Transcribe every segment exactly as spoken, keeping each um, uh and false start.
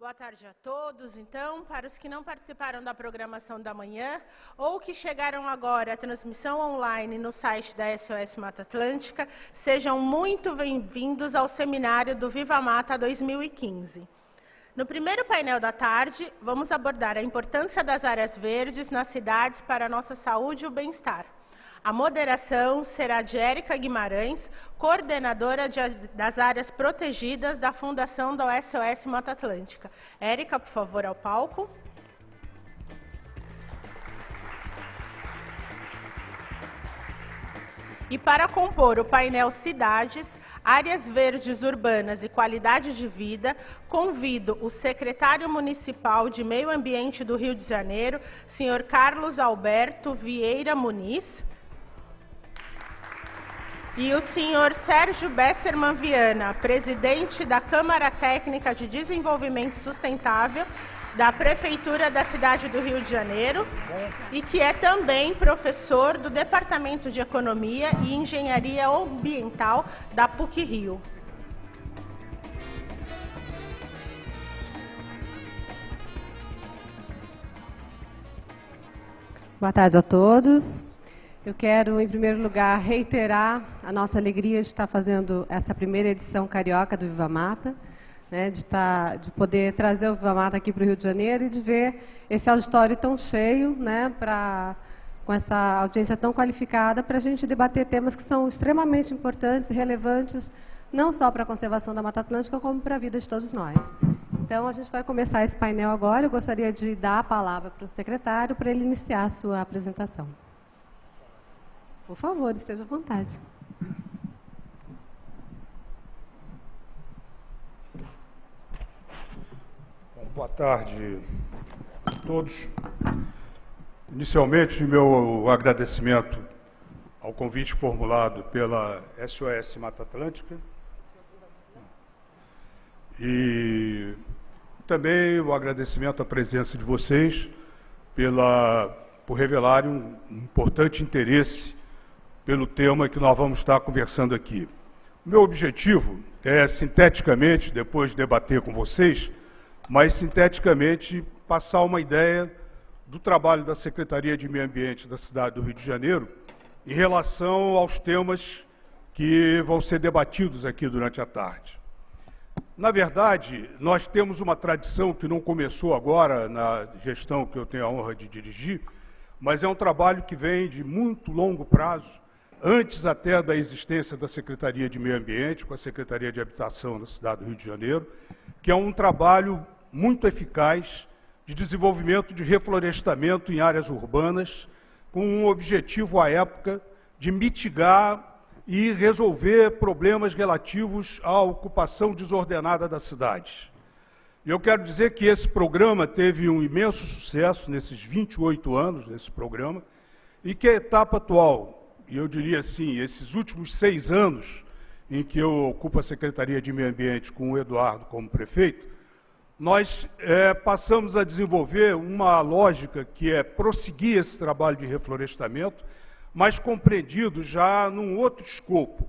Boa tarde a todos. Então, para os que não participaram da programação da manhã ou que chegaram agora à transmissão online no site da S O S Mata Atlântica, sejam muito bem-vindos ao seminário do Viva Mata dois mil e quinze. No primeiro painel da tarde, vamos abordar a importância das áreas verdes nas cidades para a nossa saúde e o bem-estar. A moderação será de Erika Guimarães, coordenadora de, das áreas protegidas da Fundação da S O S Mata Atlântica. Erika, por favor, ao palco. E para compor o painel Cidades, Áreas Verdes Urbanas e Qualidade de Vida, convido o secretário municipal de Meio Ambiente do Rio de Janeiro, senhor Carlos Alberto Vieira Muniz, e o senhor Sérgio Besserman Vianna, presidente da Câmara Técnica de Desenvolvimento Sustentável da Prefeitura da cidade do Rio de Janeiro e que é também professor do Departamento de Economia e Engenharia Ambiental da P U C-Rio. Boa tarde a todos. Eu quero, em primeiro lugar, reiterar a nossa alegria de estar fazendo essa primeira edição carioca do Viva Mata, né, de, estar, de poder trazer o Viva Mata aqui para o Rio de Janeiro e de ver esse auditório tão cheio, né, pra, com essa audiência tão qualificada, para a gente debater temas que são extremamente importantes e relevantes, não só para a conservação da Mata Atlântica, como para a vida de todos nós. Então, a gente vai começar esse painel agora. Eu gostaria de dar a palavra para o secretário para ele iniciar a sua apresentação. Por favor, esteja à vontade. Bom, boa tarde a todos. Inicialmente, meu agradecimento ao convite formulado pela S O S Mata Atlântica e também o agradecimento à presença de vocês pela, por revelarem um importante interesse pelo tema que nós vamos estar conversando aqui. O meu objetivo é, sinteticamente, depois de debater com vocês, mas sinteticamente passar uma ideia do trabalho da Secretaria de Meio Ambiente da cidade do Rio de Janeiro em relação aos temas que vão ser debatidos aqui durante a tarde. Na verdade, nós temos uma tradição que não começou agora na gestão que eu tenho a honra de dirigir, mas é um trabalho que vem de muito longo prazo, antes até da existência da Secretaria de Meio Ambiente, com a Secretaria de Habitação da cidade do Rio de Janeiro, que é um trabalho muito eficaz de desenvolvimento de reflorestamento em áreas urbanas, com um objetivo, à época, de mitigar e resolver problemas relativos à ocupação desordenada da cidade. E eu quero dizer que esse programa teve um imenso sucesso nesses vinte e oito anos, nesse programa, e que a etapa atual, e eu diria assim, esses últimos seis anos em que eu ocupo a Secretaria de Meio Ambiente com o Eduardo como prefeito, nós é, passamos a desenvolver uma lógica que é prosseguir esse trabalho de reflorestamento, mas compreendido já num outro escopo.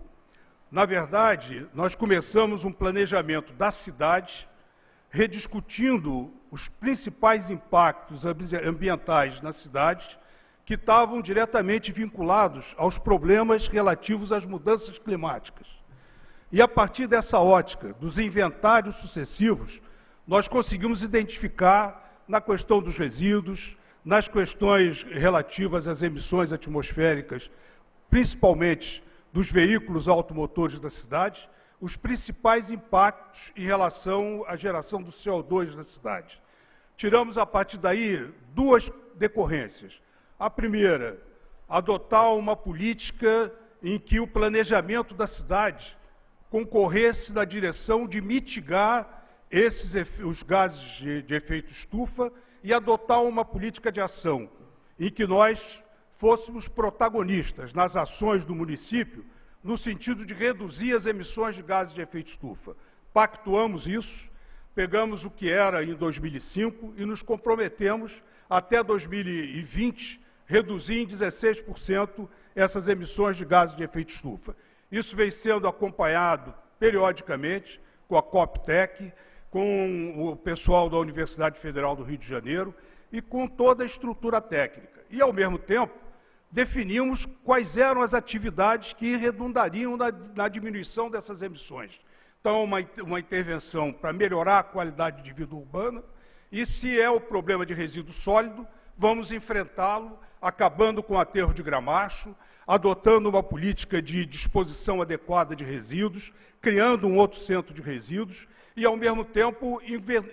Na verdade, nós começamos um planejamento da cidade, rediscutindo os principais impactos ambientais na cidade, que estavam diretamente vinculados aos problemas relativos às mudanças climáticas. E a partir dessa ótica, dos inventários sucessivos, nós conseguimos identificar na questão dos resíduos, nas questões relativas às emissões atmosféricas, principalmente dos veículos automotores da cidade, os principais impactos em relação à geração do C O dois na cidade. Tiramos, a partir daí, duas decorrências. A primeira, adotar uma política em que o planejamento da cidade concorresse na direção de mitigar esses os gases de, de efeito estufa e adotar uma política de ação em que nós fôssemos protagonistas nas ações do município no sentido de reduzir as emissões de gases de efeito estufa. Pactuamos isso, pegamos o que era em dois mil e cinco e nos comprometemos até dois mil e vinte reduzir em dezesseis por cento essas emissões de gases de efeito estufa. Isso vem sendo acompanhado periodicamente com a Coptec, com o pessoal da Universidade Federal do Rio de Janeiro e com toda a estrutura técnica. E, ao mesmo tempo, definimos quais eram as atividades que redundariam na, na diminuição dessas emissões. Então, uma, uma intervenção para melhorar a qualidade de vida urbana, e se é o problema de resíduo sólido, vamos enfrentá-lo, acabando com o aterro de Gramacho, adotando uma política de disposição adequada de resíduos, criando um outro centro de resíduos e, ao mesmo tempo,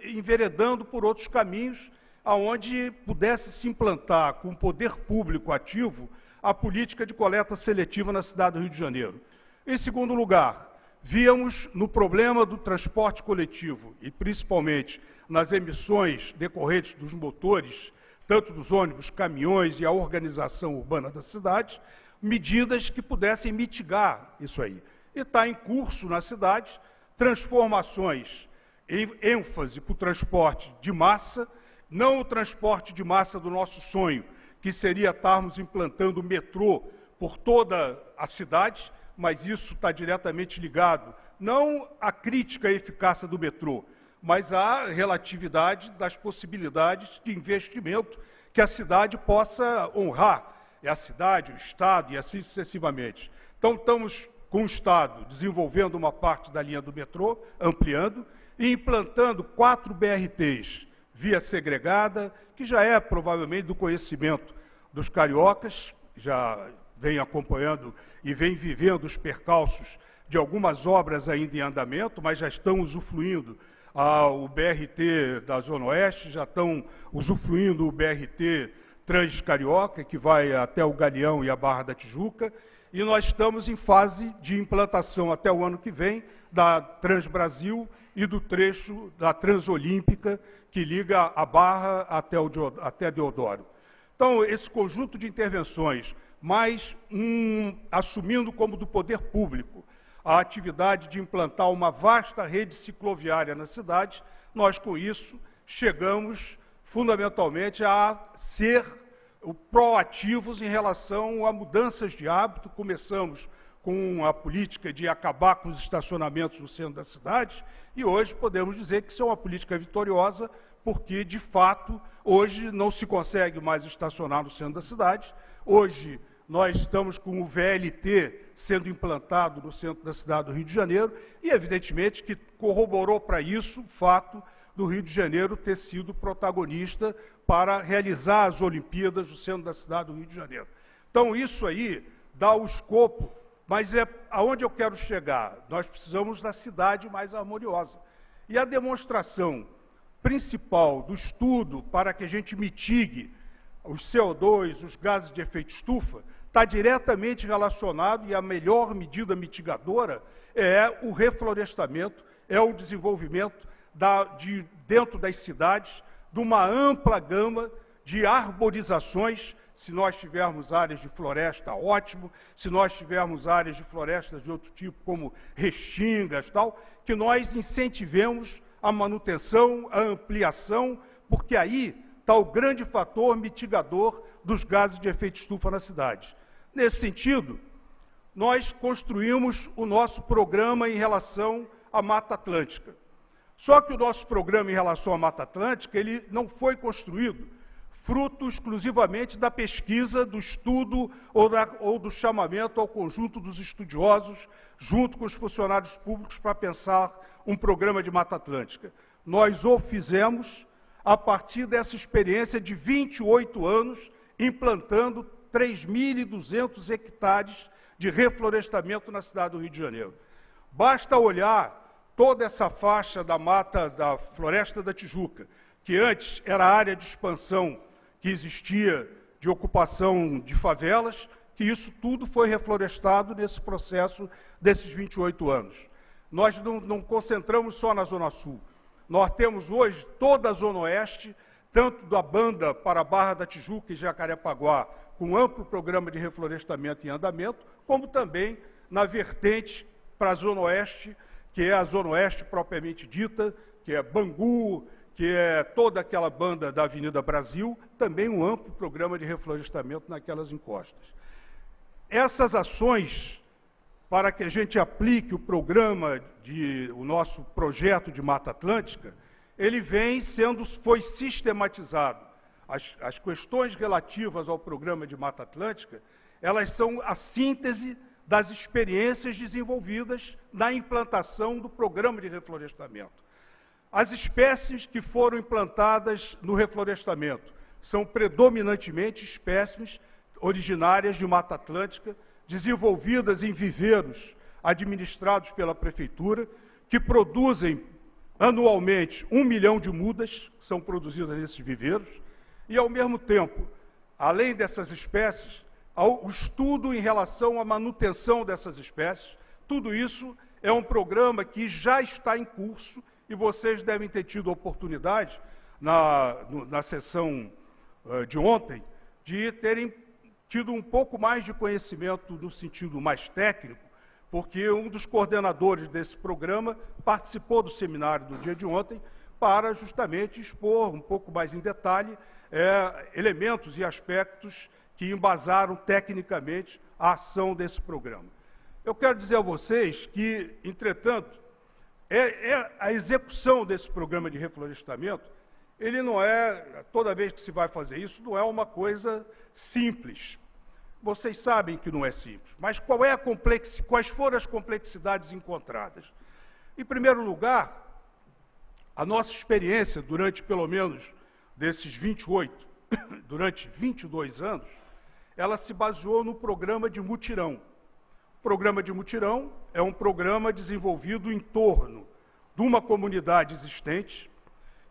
enveredando por outros caminhos aonde pudesse se implantar com o poder público ativo a política de coleta seletiva na cidade do Rio de Janeiro. Em segundo lugar, víamos no problema do transporte coletivo e, principalmente, nas emissões decorrentes dos motores, tanto dos ônibus, caminhões e a organização urbana da cidade, medidas que pudessem mitigar isso aí. E está em curso na cidade transformações em ênfase para o transporte de massa, não o transporte de massa do nosso sonho, que seria estarmos implantando o metrô por toda a cidade, mas isso está diretamente ligado, não à crítica à eficácia do metrô, mas à relatividade das possibilidades de investimento que a cidade possa honrar. É a cidade, o Estado e assim sucessivamente. Então, estamos com o Estado desenvolvendo uma parte da linha do metrô, ampliando e implantando quatro B R Ts, via segregada, que já é provavelmente do conhecimento dos cariocas, já vem acompanhando e vem vivendo os percalços de algumas obras ainda em andamento, mas já estão usufruindo ah, o B R T da Zona Oeste, já estão usufruindo o B R T Transcarioca, que vai até o Galeão e a Barra da Tijuca, e nós estamos em fase de implantação até o ano que vem da Trans Brasil e do trecho da Transolímpica, que liga a Barra até, o, até Deodoro. Então, esse conjunto de intervenções, mais um, assumindo como do poder público a atividade de implantar uma vasta rede cicloviária na cidade, nós, com isso, chegamos fundamentalmente a ser proativos em relação a mudanças de hábito. Começamos com a política de acabar com os estacionamentos no centro da cidade e hoje podemos dizer que isso é uma política vitoriosa, porque, de fato, hoje não se consegue mais estacionar no centro da cidade. Hoje nós estamos com o V L T sendo implantado no centro da cidade do Rio de Janeiro e, evidentemente, que corroborou para isso o fato do Rio de Janeiro ter sido protagonista para realizar as Olimpíadas no centro da cidade do Rio de Janeiro. Então, isso aí dá o escopo, mas é aonde eu quero chegar. Nós precisamos da cidade mais harmoniosa. E a demonstração principal do estudo para que a gente mitigue os C O dois, os gases de efeito estufa, está diretamente relacionado, e a melhor medida mitigadora é o reflorestamento, é o desenvolvimento Da, de, dentro das cidades, de uma ampla gama de arborizações. Se nós tivermos áreas de floresta, ótimo. Se nós tivermos áreas de florestas de outro tipo, como restingas, tal, que nós incentivemos a manutenção, a ampliação, porque aí está o grande fator mitigador dos gases de efeito estufa na cidade. Nesse sentido, nós construímos o nosso programa em relação à Mata Atlântica. Só que o nosso programa em relação à Mata Atlântica, ele não foi construído fruto exclusivamente da pesquisa, do estudo ou, da, ou do chamamento ao conjunto dos estudiosos, junto com os funcionários públicos, para pensar um programa de Mata Atlântica. Nós o fizemos a partir dessa experiência de vinte e oito anos, implantando três mil e duzentos hectares de reflorestamento na cidade do Rio de Janeiro. Basta olhar toda essa faixa da mata da Floresta da Tijuca, que antes era a área de expansão que existia de ocupação de favelas, que isso tudo foi reflorestado nesse processo desses vinte e oito anos. Nós não, não concentramos só na Zona Sul. Nós temos hoje toda a Zona Oeste, tanto da Banda para a Barra da Tijuca e Jacarepaguá, com amplo programa de reflorestamento em andamento, como também na vertente para a Zona Oeste, que é a Zona Oeste propriamente dita, que é Bangu, que é toda aquela banda da Avenida Brasil, também um amplo programa de reflorestamento naquelas encostas. Essas ações para que a gente aplique o programa, de, o nosso projeto de Mata Atlântica, ele vem sendo, foi sistematizado. As, as questões relativas ao programa de Mata Atlântica, elas são a síntese das experiências desenvolvidas na implantação do programa de reflorestamento. As espécies que foram implantadas no reflorestamento são predominantemente espécies originárias de Mata Atlântica, desenvolvidas em viveiros administrados pela Prefeitura, que produzem anualmente um milhão de mudas, que são produzidas nesses viveiros, e, ao mesmo tempo, além dessas espécies, o estudo em relação à manutenção dessas espécies, tudo isso é um programa que já está em curso e vocês devem ter tido a oportunidade, na, na sessão uh, de ontem, de terem tido um pouco mais de conhecimento no sentido mais técnico, porque um dos coordenadores desse programa participou do seminário do dia de ontem para justamente expor um pouco mais em detalhe é, elementos e aspectos que embasaram tecnicamente a ação desse programa. Eu quero dizer a vocês que, entretanto, é, é a execução desse programa de reflorestamento, ele não é, toda vez que se vai fazer isso, não é uma coisa simples. Vocês sabem que não é simples, mas qual é a complex... quais foram as complexidades encontradas? Em primeiro lugar, a nossa experiência, durante pelo menos desses vinte e oito, durante vinte e dois anos, ela se baseou no programa de mutirão. O programa de mutirão é um programa desenvolvido em torno de uma comunidade existente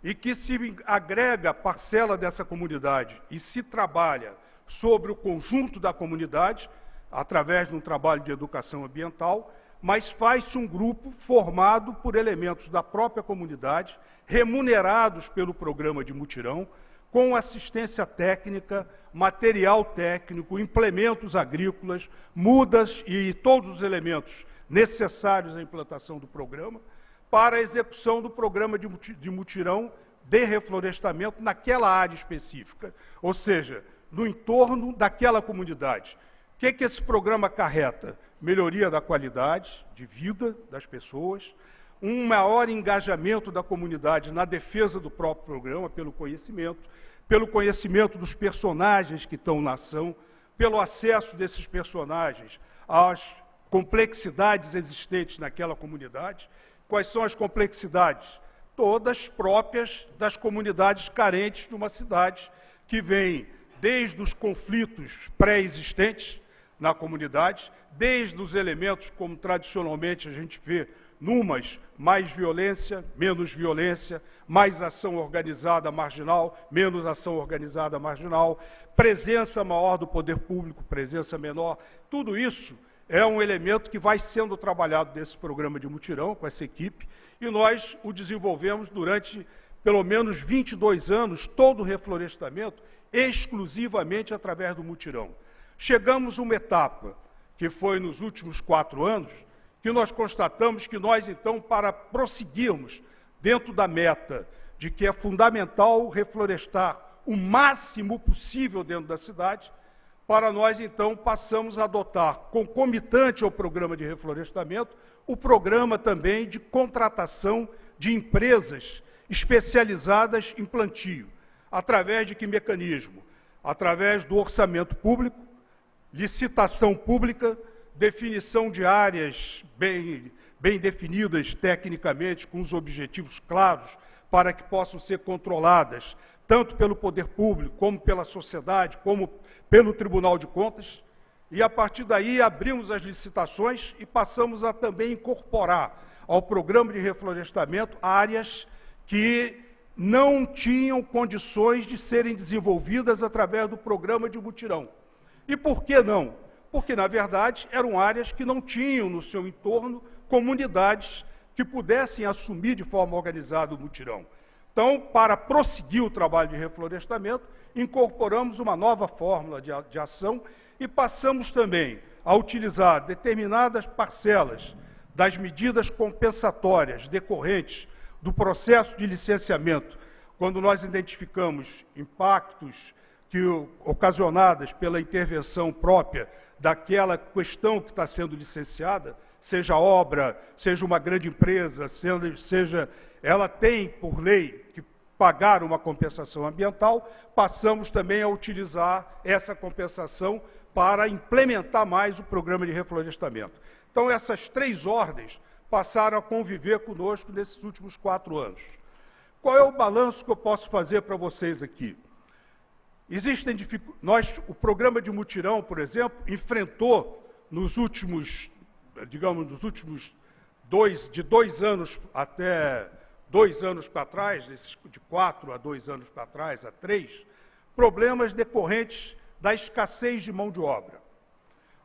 e que se agrega parcela dessa comunidade e se trabalha sobre o conjunto da comunidade, através de um trabalho de educação ambiental, mas faz-se um grupo formado por elementos da própria comunidade, remunerados pelo programa de mutirão, com assistência técnica, material técnico, implementos agrícolas, mudas e todos os elementos necessários à implantação do programa, para a execução do programa de mutirão de reflorestamento naquela área específica, ou seja, no entorno daquela comunidade. O que, que esse programa acarreta? Melhoria da qualidade de vida das pessoas, um maior engajamento da comunidade na defesa do próprio programa, pelo conhecimento, pelo conhecimento dos personagens que estão na ação, pelo acesso desses personagens às complexidades existentes naquela comunidade. Quais são as complexidades? Todas próprias das comunidades carentes de uma cidade, que vem desde os conflitos pré-existentes na comunidade, desde os elementos, como tradicionalmente a gente vê, numas, mais violência, menos violência, mais ação organizada marginal, menos ação organizada marginal, presença maior do poder público, presença menor, tudo isso é um elemento que vai sendo trabalhado nesse programa de mutirão, com essa equipe, e nós o desenvolvemos durante pelo menos vinte e dois anos, todo o reflorestamento, exclusivamente através do mutirão. Chegamos a uma etapa, que foi nos últimos quatro anos, que nós constatamos que nós, então, para prosseguirmos dentro da meta de que é fundamental reflorestar o máximo possível dentro da cidade, para nós, então, passamos a adotar, concomitante ao programa de reflorestamento, o programa também de contratação de empresas especializadas em plantio. Através de que mecanismo? Através do orçamento público, licitação pública, definição de áreas bem, bem definidas tecnicamente, com os objetivos claros, para que possam ser controladas, tanto pelo poder público, como pela sociedade, como pelo Tribunal de Contas. E, a partir daí, abrimos as licitações e passamos a também incorporar ao programa de reflorestamento áreas que não tinham condições de serem desenvolvidas através do programa de mutirão. E por que não? Porque, na verdade, eram áreas que não tinham no seu entorno comunidades que pudessem assumir de forma organizada o mutirão. Então, para prosseguir o trabalho de reflorestamento, incorporamos uma nova fórmula de ação e passamos também a utilizar determinadas parcelas das medidas compensatórias decorrentes do processo de licenciamento, quando nós identificamos impactos que, ocasionadas pela intervenção própria daquela questão que está sendo licenciada, seja obra, seja uma grande empresa, seja, ela tem, por lei, que pagar uma compensação ambiental, passamos também a utilizar essa compensação para implementar mais o programa de reflorestamento. Então, essas três ordens passaram a conviver conosco nesses últimos quatro anos. Qual é o balanço que eu posso fazer para vocês aqui? Existem dificu... Nós, o programa de mutirão, por exemplo, enfrentou nos últimos, digamos, nos últimos dois, de dois anos até dois anos para trás, de quatro a dois anos para trás, a três, problemas decorrentes da escassez de mão de obra.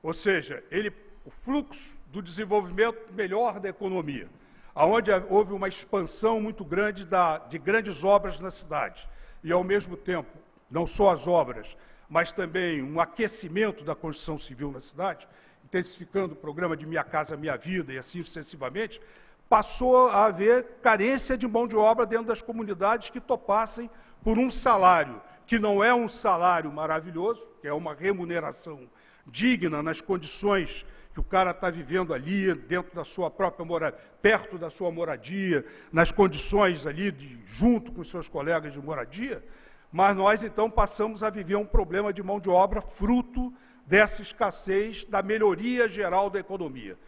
Ou seja, ele, o fluxo do desenvolvimento melhor da economia, onde houve uma expansão muito grande da, de grandes obras na cidade, e, ao mesmo tempo, não só as obras, mas também um aquecimento da construção civil na cidade, intensificando o programa de Minha Casa Minha Vida e assim sucessivamente, passou a haver carência de mão de obra dentro das comunidades que topassem por um salário, que não é um salário maravilhoso, que é uma remuneração digna nas condições que o cara está vivendo ali, dentro da sua própria moradia, perto da sua moradia, nas condições ali, de, junto com seus colegas de moradia, mas nós, então, passamos a viver um problema de mão de obra fruto dessa escassez da melhoria geral da economia.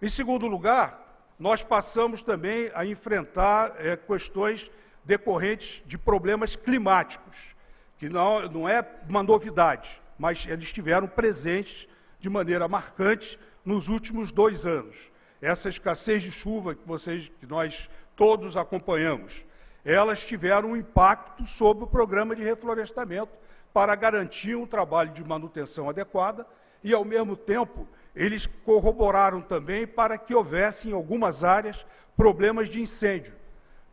Em segundo lugar, nós passamos também a enfrentar é, questões decorrentes de problemas climáticos, que não, não é uma novidade, mas eles estiveram presentes de maneira marcante nos últimos dois anos. Essa escassez de chuva que, vocês, que nós todos acompanhamos, elas tiveram um impacto sobre o programa de reflorestamento para garantir um trabalho de manutenção adequada e, ao mesmo tempo, eles corroboraram também para que houvesse, em algumas áreas, problemas de incêndio,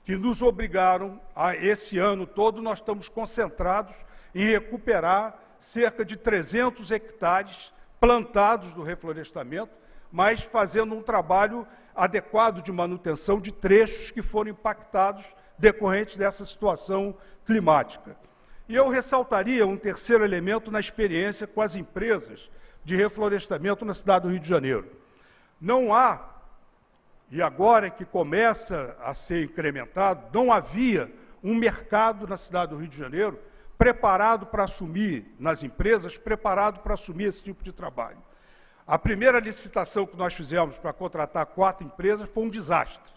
que nos obrigaram, a esse ano todo, nós estamos concentrados em recuperar cerca de trezentos hectares plantados do reflorestamento, mas fazendo um trabalho adequado de manutenção de trechos que foram impactados decorrente dessa situação climática. E eu ressaltaria um terceiro elemento na experiência com as empresas de reflorestamento na cidade do Rio de Janeiro. Não há, e agora que começa a ser incrementado, não havia um mercado na cidade do Rio de Janeiro preparado para assumir, nas empresas, preparado para assumir esse tipo de trabalho. A primeira licitação que nós fizemos para contratar quatro empresas foi um desastre,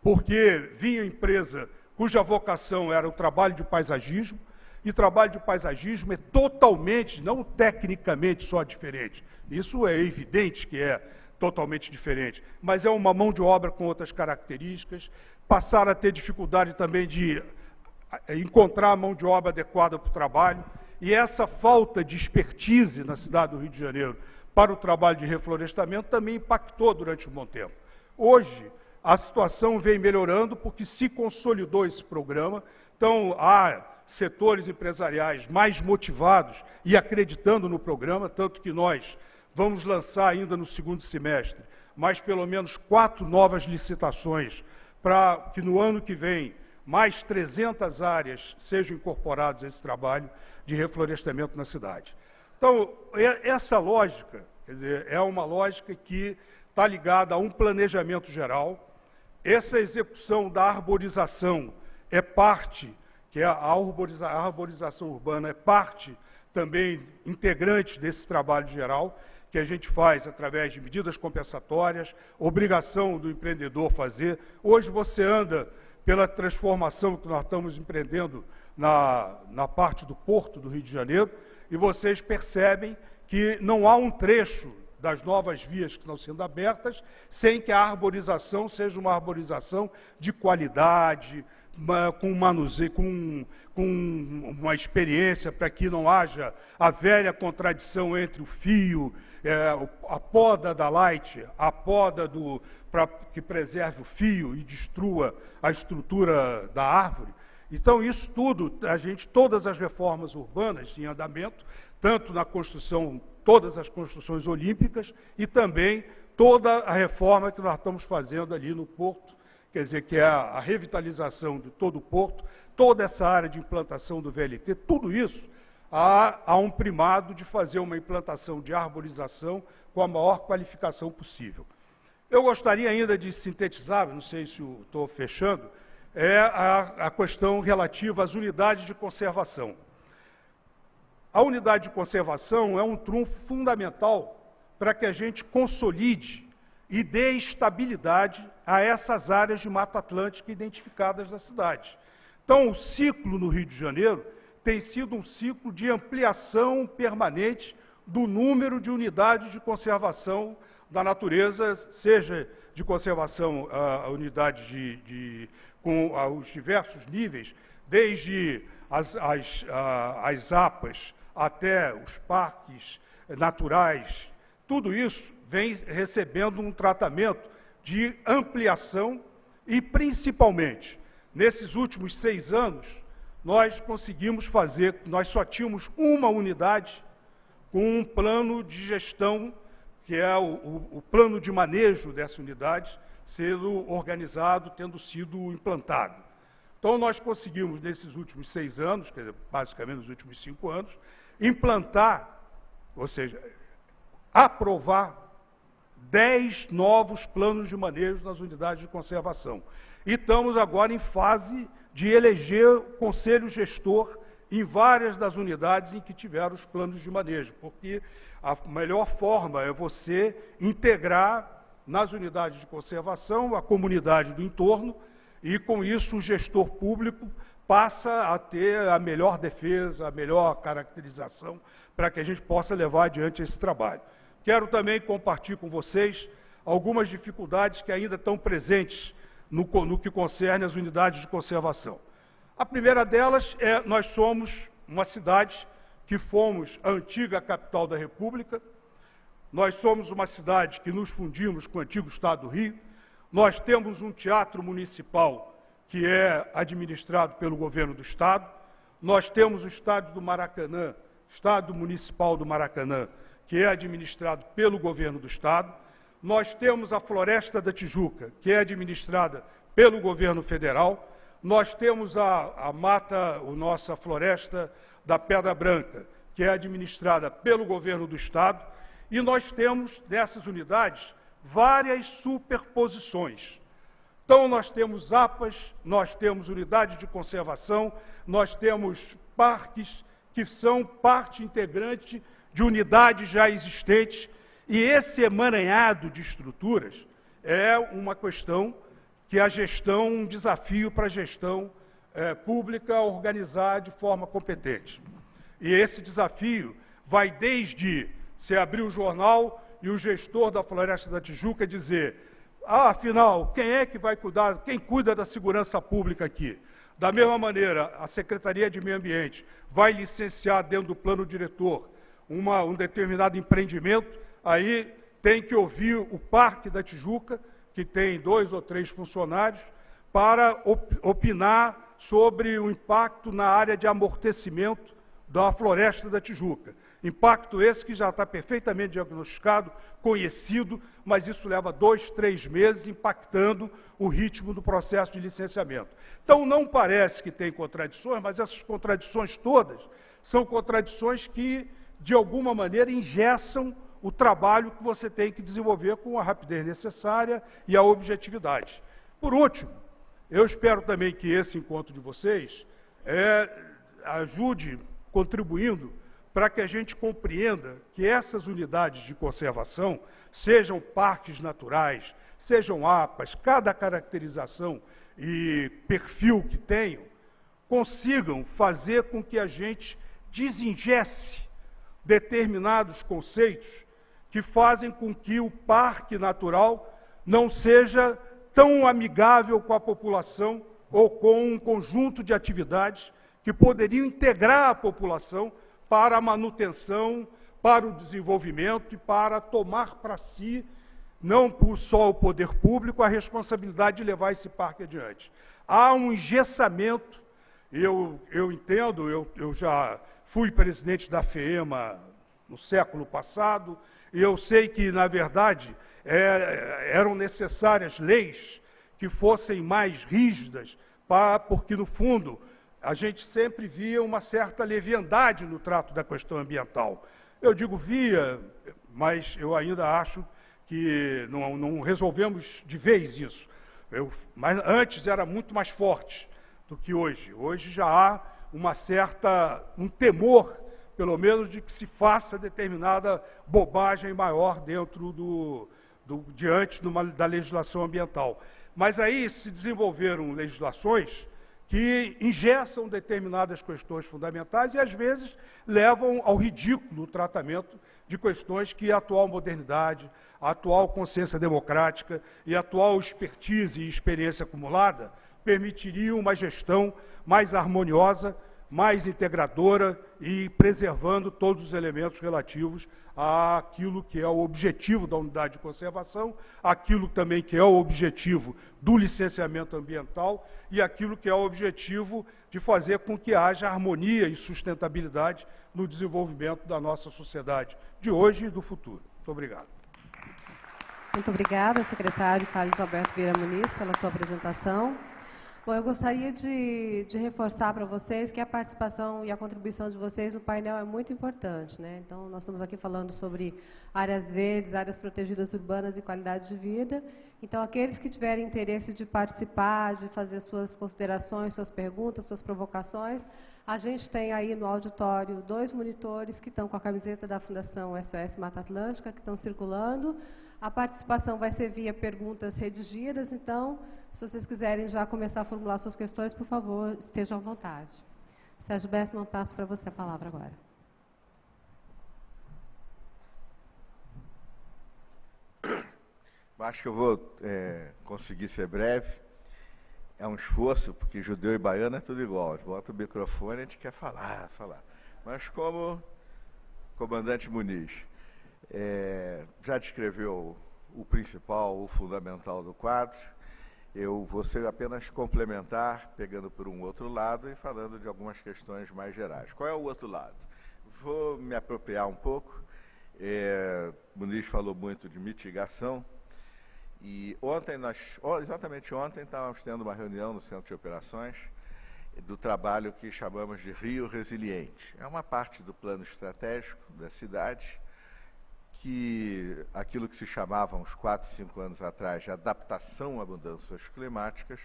porque vinha empresa cuja vocação era o trabalho de paisagismo, e trabalho de paisagismo é totalmente, não tecnicamente só diferente, isso é evidente que é totalmente diferente, mas é uma mão de obra com outras características, passaram a ter dificuldade também de encontrar a mão de obra adequada para o trabalho, e essa falta de expertise na cidade do Rio de Janeiro para o trabalho de reflorestamento também impactou durante um bom tempo. Hoje, a situação vem melhorando porque se consolidou esse programa, então há setores empresariais mais motivados e acreditando no programa, tanto que nós vamos lançar ainda no segundo semestre mais pelo menos quatro novas licitações para que no ano que vem mais trezentas áreas sejam incorporadas a esse trabalho de reflorestamento na cidade. Então, essa lógica, quer dizer, é uma lógica que está ligada a um planejamento geral. Essa execução da arborização é parte, que é a, arboriza, a arborização urbana é parte também integrante desse trabalho geral, que a gente faz através de medidas compensatórias, obrigação do empreendedor fazer. Hoje você anda pela transformação que nós estamos empreendendo na, na parte do Porto do Rio de Janeiro, e vocês percebem que não há um trecho das novas vias que estão sendo abertas, sem que a arborização seja uma arborização de qualidade, com, manuseio, com, com uma experiência para que não haja a velha contradição entre o fio, é, a poda da light, a poda do, para que preserve o fio e destrua a estrutura da árvore. Então, isso tudo, a gente, todas as reformas urbanas em andamento, tanto na construção, todas as construções olímpicas e também toda a reforma que nós estamos fazendo ali no Porto, quer dizer, que é a revitalização de todo o Porto, toda essa área de implantação do V L T, tudo isso há, há um primado de fazer uma implantação de arborização com a maior qualificação possível. Eu gostaria ainda de sintetizar, não sei se estou fechando, é a, a questão relativa às unidades de conservação. A unidade de conservação é um trunfo fundamental para que a gente consolide e dê estabilidade a essas áreas de Mata Atlântica identificadas na cidade. Então, o ciclo no Rio de Janeiro tem sido um ciclo de ampliação permanente do número de unidades de conservação da natureza, seja de conservação a, a unidade de, de, com a, os diversos níveis, desde as, as, a, as A P As até os parques naturais, tudo isso vem recebendo um tratamento de ampliação e, principalmente, nesses últimos seis anos, nós conseguimos fazer, nós só tínhamos uma unidade com um plano de gestão, que é o, o, o plano de manejo dessa unidade, sendo organizado, tendo sido implantado. Então, nós conseguimos, nesses últimos seis anos, quer dizer, basicamente nos últimos cinco anos, implantar, ou seja, aprovar dez novos planos de manejo nas unidades de conservação. E estamos agora em fase de eleger o conselho gestor em várias das unidades em que tiveram os planos de manejo, porque a melhor forma é você integrar nas unidades de conservação a comunidade do entorno e, com isso, o gestor público passa a ter a melhor defesa, a melhor caracterização, para que a gente possa levar adiante esse trabalho. Quero também compartilhar com vocês algumas dificuldades que ainda estão presentes no, no que concerne as unidades de conservação. A primeira delas é, nós somos uma cidade que fomos a antiga capital da República, nós somos uma cidade que nos fundimos com o antigo Estado do Rio, nós temos um teatro municipal que é administrado pelo governo do Estado, nós temos o estádio do Maracanã, Estádio Municipal do Maracanã, que é administrado pelo governo do Estado, nós temos a Floresta da Tijuca, que é administrada pelo governo federal, nós temos a, a mata, a nossa Floresta da Pedra Branca, que é administrada pelo governo do Estado, e nós temos, nessas unidades, várias superposições. Então, nós temos A P As, nós temos unidades de conservação, nós temos parques, que são parte integrante de unidades já existentes, e esse emaranhado de estruturas é uma questão que a gestão, um desafio para a gestão eh, pública organizar de forma competente. E esse desafio vai desde se abrir o jornal e o gestor da Floresta da Tijuca dizer, ah, afinal, quem é que vai cuidar, quem cuida da segurança pública aqui? Da mesma maneira, a Secretaria de Meio Ambiente vai licenciar dentro do plano diretor uma, um determinado empreendimento, aí tem que ouvir o Parque da Tijuca, que tem dois ou três funcionários, para opinar sobre o impacto na área de amortecimento da Floresta da Tijuca. Impacto esse que já está perfeitamente diagnosticado, conhecido, mas isso leva dois, três meses, impactando o ritmo do processo de licenciamento. Então, não parece que tem contradições, mas essas contradições todas são contradições que, de alguma maneira, engessam o trabalho que você tem que desenvolver com a rapidez necessária e a objetividade. Por último, eu espero também que esse encontro de vocês é, ajude, contribuindo, para que a gente compreenda que essas unidades de conservação, sejam parques naturais, sejam A P As, cada caracterização e perfil que tenham, consigam fazer com que a gente desengesse determinados conceitos que fazem com que o parque natural não seja tão amigável com a população ou com um conjunto de atividades que poderiam integrar a população para a manutenção, para o desenvolvimento e para tomar para si, não só o poder público, a responsabilidade de levar esse parque adiante. Há um engessamento, eu, eu entendo, eu, eu já fui presidente da FEEMA no século passado, e eu sei que, na verdade, é, eram necessárias leis que fossem mais rígidas, para, porque, no fundo, a gente sempre via uma certa leviandade no trato da questão ambiental. Eu digo via, mas eu ainda acho que não, não resolvemos de vez isso. Eu, mas antes era muito mais forte do que hoje. Hoje já há uma certa, um temor, pelo menos, de que se faça determinada bobagem maior dentro do, do diante do, da legislação ambiental. Mas aí se desenvolveram legislações que engessam determinadas questões fundamentais e, às vezes, levam ao ridículo o tratamento de questões que a atual modernidade, a atual consciência democrática e a atual expertise e experiência acumulada permitiriam uma gestão mais harmoniosa, mais integradora e preservando todos os elementos relativos àquilo que é o objetivo da unidade de conservação, aquilo também que é o objetivo do licenciamento ambiental e aquilo que é o objetivo de fazer com que haja harmonia e sustentabilidade no desenvolvimento da nossa sociedade, de hoje e do futuro. Muito obrigado. Muito obrigada, secretário Carlos Alberto Vieira Muniz, pela sua apresentação. Bom, eu gostaria de, de reforçar para vocês que a participação e a contribuição de vocês no painel é muito importante, né? Então, nós estamos aqui falando sobre áreas verdes, áreas protegidas urbanas e qualidade de vida. Então, aqueles que tiverem interesse de participar, de fazer suas considerações, suas perguntas, suas provocações, a gente tem aí no auditório dois monitores que estão com a camiseta da Fundação S O S Mata Atlântica, que estão circulando. A participação vai ser via perguntas redigidas, então, se vocês quiserem já começar a formular suas questões, por favor, estejam à vontade. Sérgio Besserman, passo para você a palavra agora. Acho que eu vou é, conseguir ser breve. É um esforço, porque judeu e baiano é tudo igual. Bota o microfone, a gente quer falar, falar. Mas como comandante Muniz... É, já descreveu o principal, o fundamental do quadro. Eu vou ser apenas complementar, pegando por um outro lado e falando de algumas questões mais gerais. Qual é o outro lado? Vou me apropriar um pouco. É, Muniz falou muito de mitigação. E ontem, nós, exatamente ontem, estávamos tendo uma reunião no Centro de Operações do trabalho que chamamos de Rio Resiliente. É uma parte do plano estratégico da cidade, que aquilo que se chamava, uns quatro, cinco anos atrás, de adaptação a mudanças climáticas,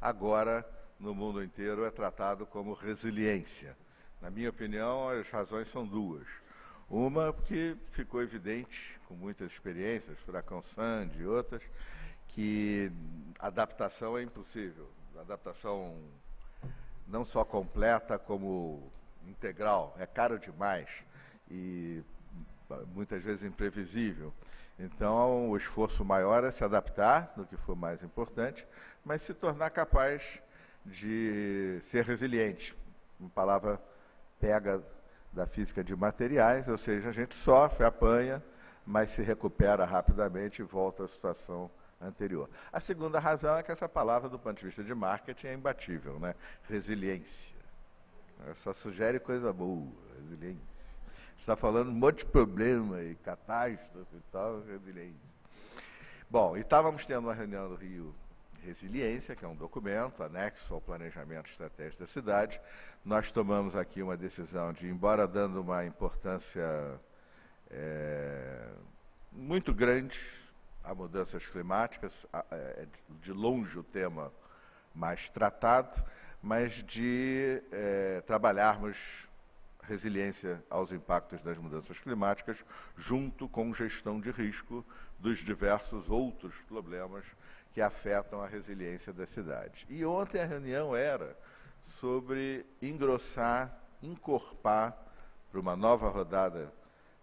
agora, no mundo inteiro, é tratado como resiliência. Na minha opinião, as razões são duas. Uma, porque ficou evidente, com muitas experiências, furacão Sandy e outras, que adaptação é impossível. Adaptação não só completa, como integral. É caro demais e... muitas vezes imprevisível. Então, o esforço maior é se adaptar, no que for mais importante, mas se tornar capaz de ser resiliente. Uma palavra pega da física de materiais, ou seja, a gente sofre, apanha, mas se recupera rapidamente e volta à situação anterior. A segunda razão é que essa palavra, do ponto de vista de marketing, é imbatível, né? Resiliência. Ela só sugere coisa boa, resiliência. Está falando um monte de problema e catástrofe e tal, resiliência. Bom, e estávamos tendo uma reunião do Rio Resiliência, que é um documento anexo ao planejamento estratégico da cidade. Nós tomamos aqui uma decisão de, embora dando uma importância é, muito grande a mudanças climáticas, é de longe o tema mais tratado, mas de é, trabalharmos resiliência aos impactos das mudanças climáticas, junto com gestão de risco dos diversos outros problemas que afetam a resiliência da cidade. E ontem a reunião era sobre engrossar, encorpar, para uma nova rodada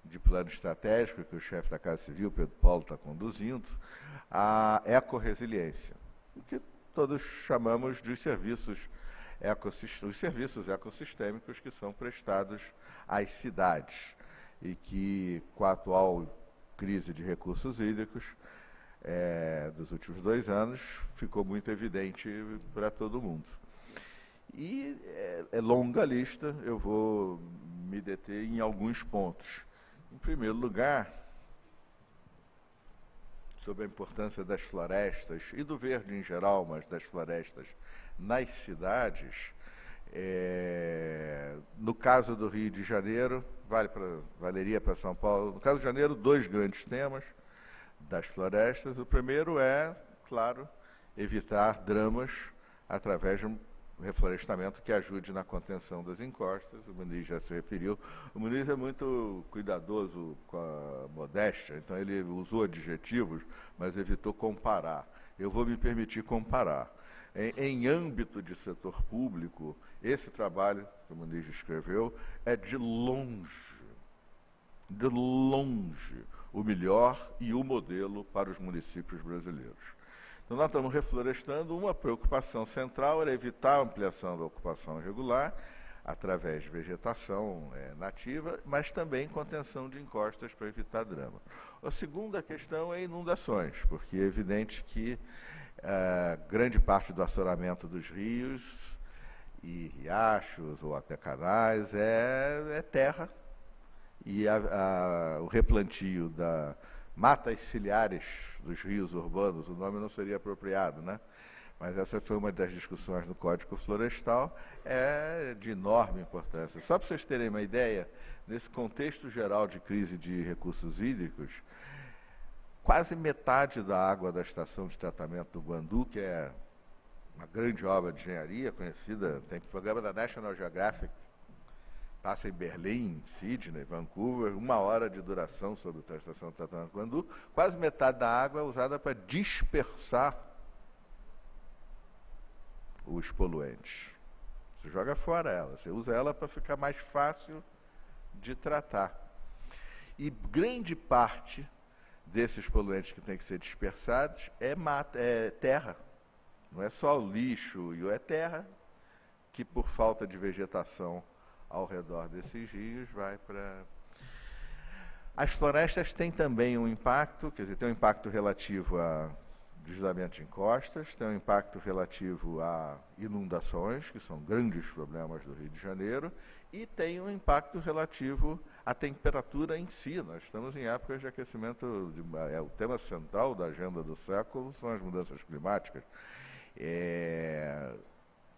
de plano estratégico que o chefe da Casa Civil, Pedro Paulo, está conduzindo, a ecorresiliência, que todos chamamos de serviços os serviços ecossistêmicos que são prestados às cidades e que, com a atual crise de recursos hídricos é, dos últimos dois anos, ficou muito evidente para todo mundo. E é, é longa a lista, eu vou me deter em alguns pontos. Em primeiro lugar, sobre a importância das florestas e do verde em geral, mas das florestas nas cidades, É, no caso do Rio de Janeiro, vale pra, valeria para São Paulo. No caso de Janeiro, dois grandes temas das florestas. O primeiro é, claro, evitar dramas através de um reflorestamento que ajude na contenção das encostas. O Muniz já se referiu. O Muniz é muito cuidadoso com a modéstia, então ele usou adjetivos, mas evitou comparar. Eu vou me permitir comparar. Em, em âmbito de setor público, esse trabalho que o Muniz escreveu é de longe, de longe, o melhor e o modelo para os municípios brasileiros. Então, nós estamos reflorestando, uma preocupação central era evitar a ampliação da ocupação irregular, através de vegetação é, nativa, mas também contenção de encostas para evitar drama. A segunda questão é inundações, porque é evidente que a grande parte do assoramento dos rios e riachos ou até canais é, é terra, e a, a, o replantio da matas ciliares dos rios urbanos, o nome não seria apropriado, né? Mas essa foi uma das discussões no Código Florestal, é de enorme importância. Só para vocês terem uma ideia, nesse contexto geral de crise de recursos hídricos, quase metade da água da Estação de Tratamento do Guandu, que é uma grande obra de engenharia conhecida, tem programa da National Geographic, passa em Berlim, Sydney, Vancouver, uma hora de duração sobre a Estação de Tratamento do Guandu, quase metade da água é usada para dispersar os poluentes. Você joga fora ela, você usa ela para ficar mais fácil de tratar. E grande parte desses poluentes que tem que ser dispersados é, mata, é terra, não é só o lixo e é terra, que por falta de vegetação ao redor desses rios vai para... As florestas têm também um impacto, quer dizer, tem um impacto relativo a deslizamento de encostas, tem um impacto relativo a inundações, que são grandes problemas do Rio de Janeiro, e tem um impacto relativo à temperatura em si. Nós estamos em épocas de aquecimento, de, é o tema central da agenda do século, são as mudanças climáticas. É...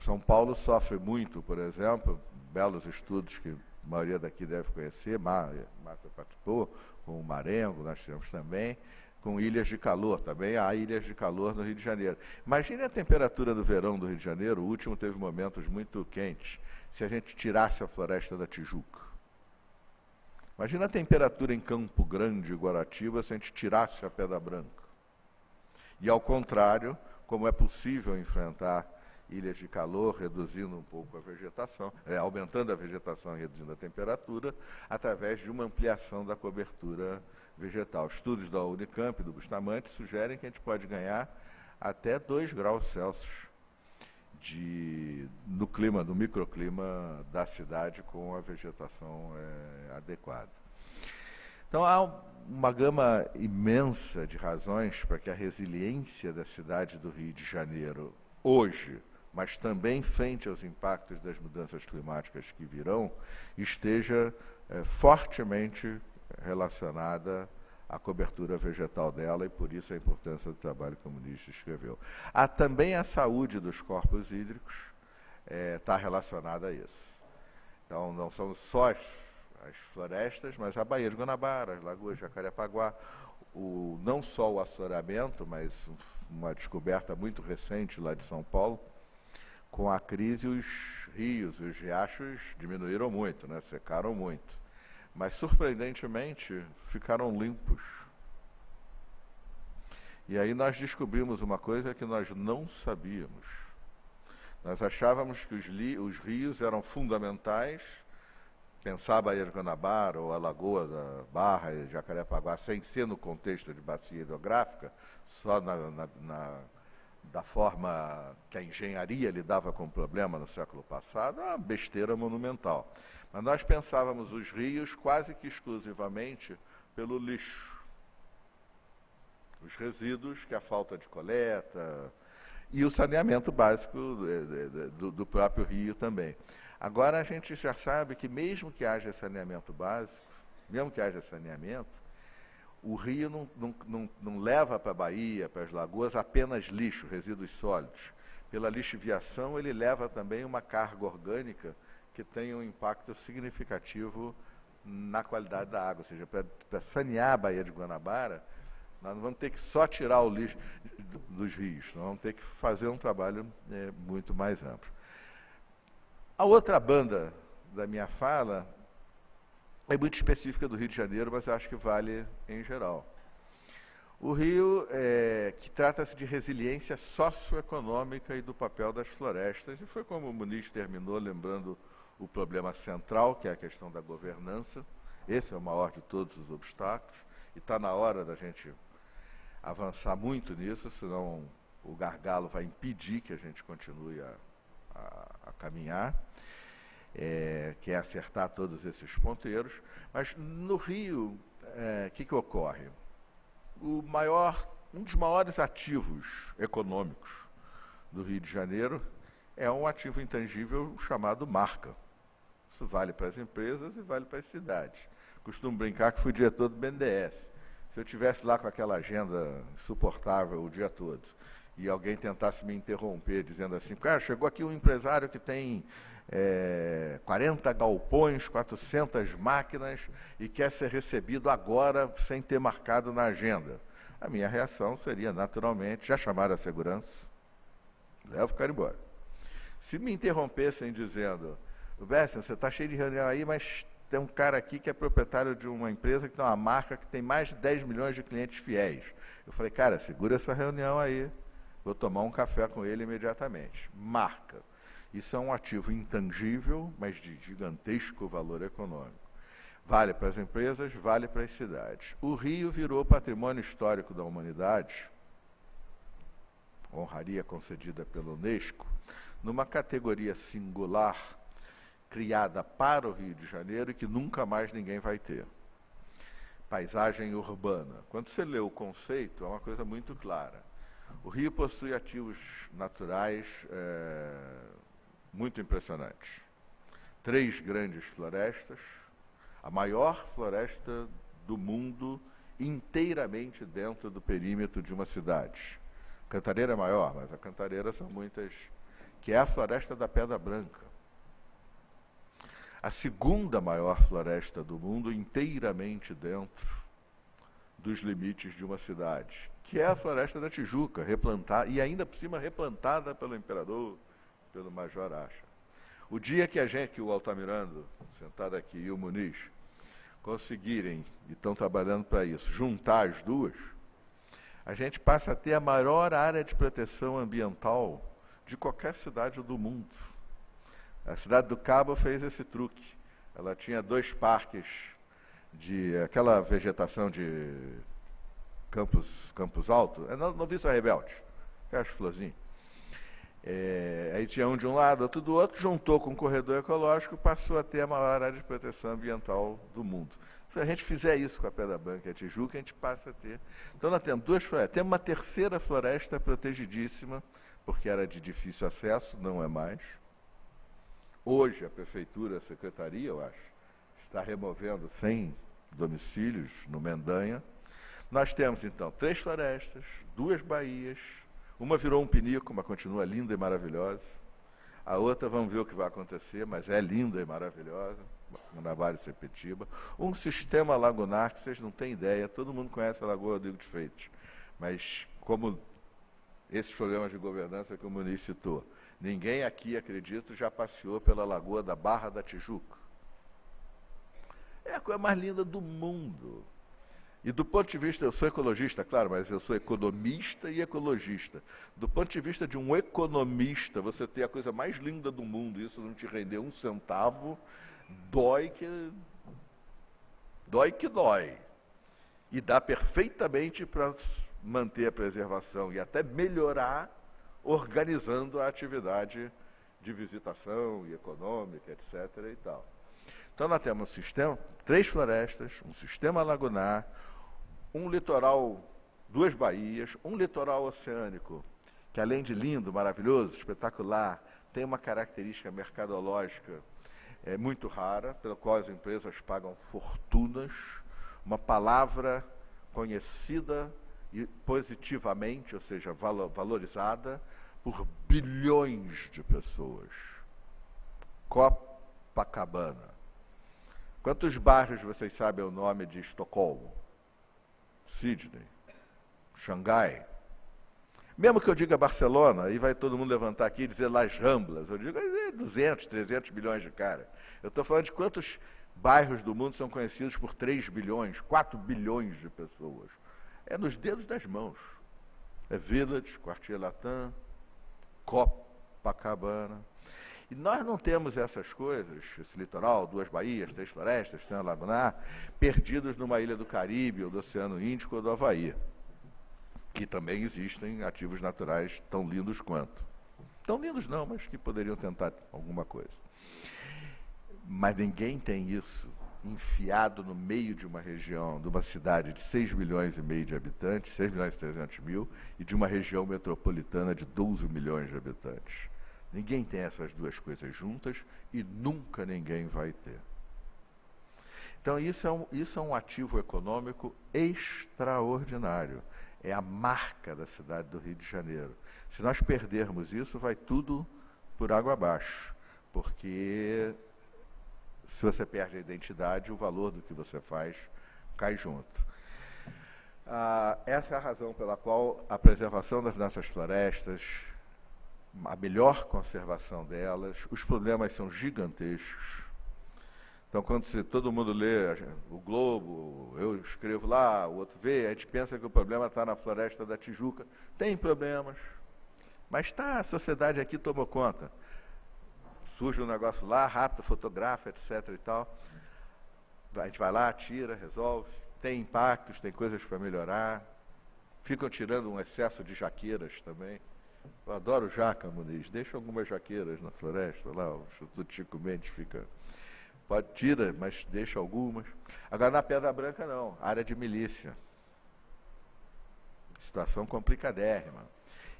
São Paulo sofre muito, por exemplo, belos estudos que a maioria daqui deve conhecer, Marta participou, com o Marengo, nós temos também, com ilhas de calor, também há ilhas de calor no Rio de Janeiro. Imagine a temperatura do verão do Rio de Janeiro, o último teve momentos muito quentes, se a gente tirasse a Floresta da Tijuca. Imagina a temperatura em Campo Grande, Guaratiba, se a gente tirasse a Pedra Branca. E, ao contrário, como é possível enfrentar ilhas de calor, reduzindo um pouco a vegetação, é, aumentando a vegetação e reduzindo a temperatura, através de uma ampliação da cobertura vegetal. Estudos da Unicamp e do Bustamante sugerem que a gente pode ganhar até dois graus Celsius de, no clima, no microclima da cidade com a vegetação é, adequada. Então, há uma gama imensa de razões para que a resiliência da cidade do Rio de Janeiro hoje, mas também frente aos impactos das mudanças climáticas que virão, esteja é, fortemente relacionada à cobertura vegetal dela, e por isso a importância do trabalho que o Muniz descreveu. Há também a saúde dos corpos hídricos está é, relacionada a isso. Então, não são só as, as florestas, mas a Baía de Guanabara, as lagoas de Jacarepaguá, o, não só o assoramento, mas uma descoberta muito recente lá de São Paulo, com a crise os rios, os riachos diminuíram muito, né, secaram muito, mas surpreendentemente ficaram limpos. E aí nós descobrimos uma coisa que nós não sabíamos. Nós achávamos que os, li, os rios eram fundamentais, pensar a Baía de Guanabara ou a Lagoa da Barra e Jacarepaguá, sem ser no contexto de bacia hidrográfica, só na, na, na, da forma que a engenharia lidava com o problema no século passado, é uma besteira monumental. Mas nós pensávamos os rios quase que exclusivamente pelo lixo. Os resíduos, que a falta de coleta e o saneamento básico do, do próprio rio também. Agora a gente já sabe que mesmo que haja saneamento básico, mesmo que haja saneamento, o rio não, não, não, não leva para a Bahia, para as lagoas, apenas lixo, resíduos sólidos. pela lixiviação, ele leva também uma carga orgânica que tem um impacto significativo na qualidade da água. Ou seja, para sanear a Baía de Guanabara, nós não vamos ter que só tirar o lixo dos rios, nós vamos ter que fazer um trabalho é, muito mais amplo. A outra banda da minha fala é muito específica do Rio de Janeiro, mas eu acho que vale em geral. O Rio, é, que trata-se de resiliência socioeconômica e do papel das florestas, e foi como o Muniz terminou, lembrando o problema central, que é a questão da governança. Esse é o maior de todos os obstáculos, e está na hora da gente avançar muito nisso, senão o gargalo vai impedir que a gente continue a, a, a caminhar, é, que é acertar todos esses ponteiros. Mas no Rio, é, que que ocorre? O maior, um dos maiores ativos econômicos do Rio de Janeiro é um ativo intangível chamado marca. Isso vale para as empresas e vale para as cidades. Costumo brincar que fui diretor do B N D E S. Se eu estivesse lá com aquela agenda insuportável o dia todo e alguém tentasse me interromper dizendo assim, cara, chegou aqui um empresário que tem é, quarenta galpões, quatrocentas máquinas e quer ser recebido agora sem ter marcado na agenda. A minha reação seria, naturalmente, já chamaram a segurança, leva o cara embora. Se me interrompessem dizendo, Besserman, você está cheio de reunião aí, mas tem um cara aqui que é proprietário de uma empresa que tem uma marca que tem mais de dez milhões de clientes fiéis. Eu falei, cara, segura essa reunião aí, vou tomar um café com ele imediatamente. Marca. Isso é um ativo intangível, mas de gigantesco valor econômico. Vale para as empresas, vale para as cidades. O Rio virou patrimônio histórico da humanidade, honraria concedida pela Unesco, numa categoria singular, criada para o Rio de Janeiro e que nunca mais ninguém vai ter. Paisagem urbana. Quando você lê o conceito, é uma coisa muito clara. O Rio possui ativos naturais é, muito impressionantes. Três grandes florestas, a maior floresta do mundo inteiramente dentro do perímetro de uma cidade. Cantareira é maior, mas a Cantareira são muitas, que é a Floresta da Pedra Branca. A segunda maior floresta do mundo inteiramente dentro dos limites de uma cidade, que é a Floresta da Tijuca, replantada, e ainda por cima replantada pelo imperador, pelo Major Acha. O dia que a gente, que o Altamirano, sentado aqui, e o Muniz, conseguirem, e estão trabalhando para isso, juntar as duas, a gente passa a ter a maior área de proteção ambiental de qualquer cidade do mundo. A cidade do Cabo fez esse truque. Ela tinha dois parques de aquela vegetação de Campos, Campos Alto, não, não vi só rebelde, aquelas florzinhas. É, aí tinha um de um lado, outro do outro, juntou com o corredor ecológico, passou a ter a maior área de proteção ambiental do mundo. Se a gente fizer isso com a Pedra Branca e a Tijuca, a gente passa a ter... Então, nós temos duas florestas. Temos uma terceira floresta protegidíssima, porque era de difícil acesso, não é mais. Hoje, a prefeitura, a secretaria, eu acho, está removendo cem domicílios no Mendanha. Nós temos, então, três florestas, duas baías. Uma virou um pinico, mas continua linda e maravilhosa. A outra, vamos ver o que vai acontecer, mas é linda e maravilhosa. Guanabara e Sepetiba. Um sistema lagunar que vocês não têm ideia, todo mundo conhece a Lagoa do Digo de Freitas. Mas, como esses problemas de governança que o Muniz citou, ninguém aqui, acredito, já passeou pela Lagoa da Barra da Tijuca. É a coisa mais linda do mundo. E do ponto de vista, eu sou ecologista, claro, mas eu sou economista e ecologista. Do ponto de vista de um economista, você ter a coisa mais linda do mundo, isso não te render um centavo, dói que dói. Que dói. E dá perfeitamente para manter a preservação e até melhorar, organizando a atividade de visitação e econômica, etcétera e tal. Então, nós temos um sistema, três florestas, um sistema lagunar, um litoral, duas baías, um litoral oceânico, que além de lindo, maravilhoso, espetacular, tem uma característica mercadológica é, muito rara, pela qual as empresas pagam fortunas, uma palavra conhecida e positivamente, ou seja, valorizada, por bilhões de pessoas. Copacabana. Quantos bairros vocês sabem o nome de Estocolmo? Sydney, Xangai. Mesmo que eu diga Barcelona, aí vai todo mundo levantar aqui e dizer Las Ramblas. Eu digo duzentos, trezentos bilhões de cara. Eu estou falando de quantos bairros do mundo são conhecidos por três bilhões, quatro bilhões de pessoas. É nos dedos das mãos. É Village, Quartier Latam, Copacabana. E nós não temos essas coisas, esse litoral, duas baías, três florestas, Estrela Lagunar, perdidos numa ilha do Caribe, ou do Oceano Índico, ou do Havaí, que também existem ativos naturais tão lindos quanto. Tão lindos não, mas que poderiam tentar alguma coisa. Mas ninguém tem isso enfiado no meio de uma região, de uma cidade de seis milhões e meio de habitantes, seis milhões e trezentos mil, e de uma região metropolitana de doze milhões de habitantes. Ninguém tem essas duas coisas juntas e nunca ninguém vai ter. Então, isso é um, isso é um ativo econômico extraordinário. É a marca da cidade do Rio de Janeiro. Se nós perdermos isso, vai tudo por água abaixo, porque se você perde a identidade, o valor do que você faz cai junto. Ah, essa é a razão pela qual a preservação das nossas florestas, a melhor conservação delas, os problemas são gigantescos. Então, quando se, todo mundo lê o Globo, eu escrevo lá, o outro vê, a gente pensa que o problema está na Floresta da Tijuca. Tem problemas, mas está, a sociedade aqui tomou conta. Surge um negócio lá, rápido, fotografa, etcétera e tal. A gente vai lá, tira, resolve. Tem impactos, tem coisas para melhorar. Ficam tirando um excesso de jaqueiras também. Eu adoro jaca, Muniz. Deixa algumas jaqueiras na floresta, lá, o Instituto Chico Mendes fica... Pode, tira, mas deixa algumas. Agora, na Pedra Branca, não. Área de milícia. Situação complicadérrima.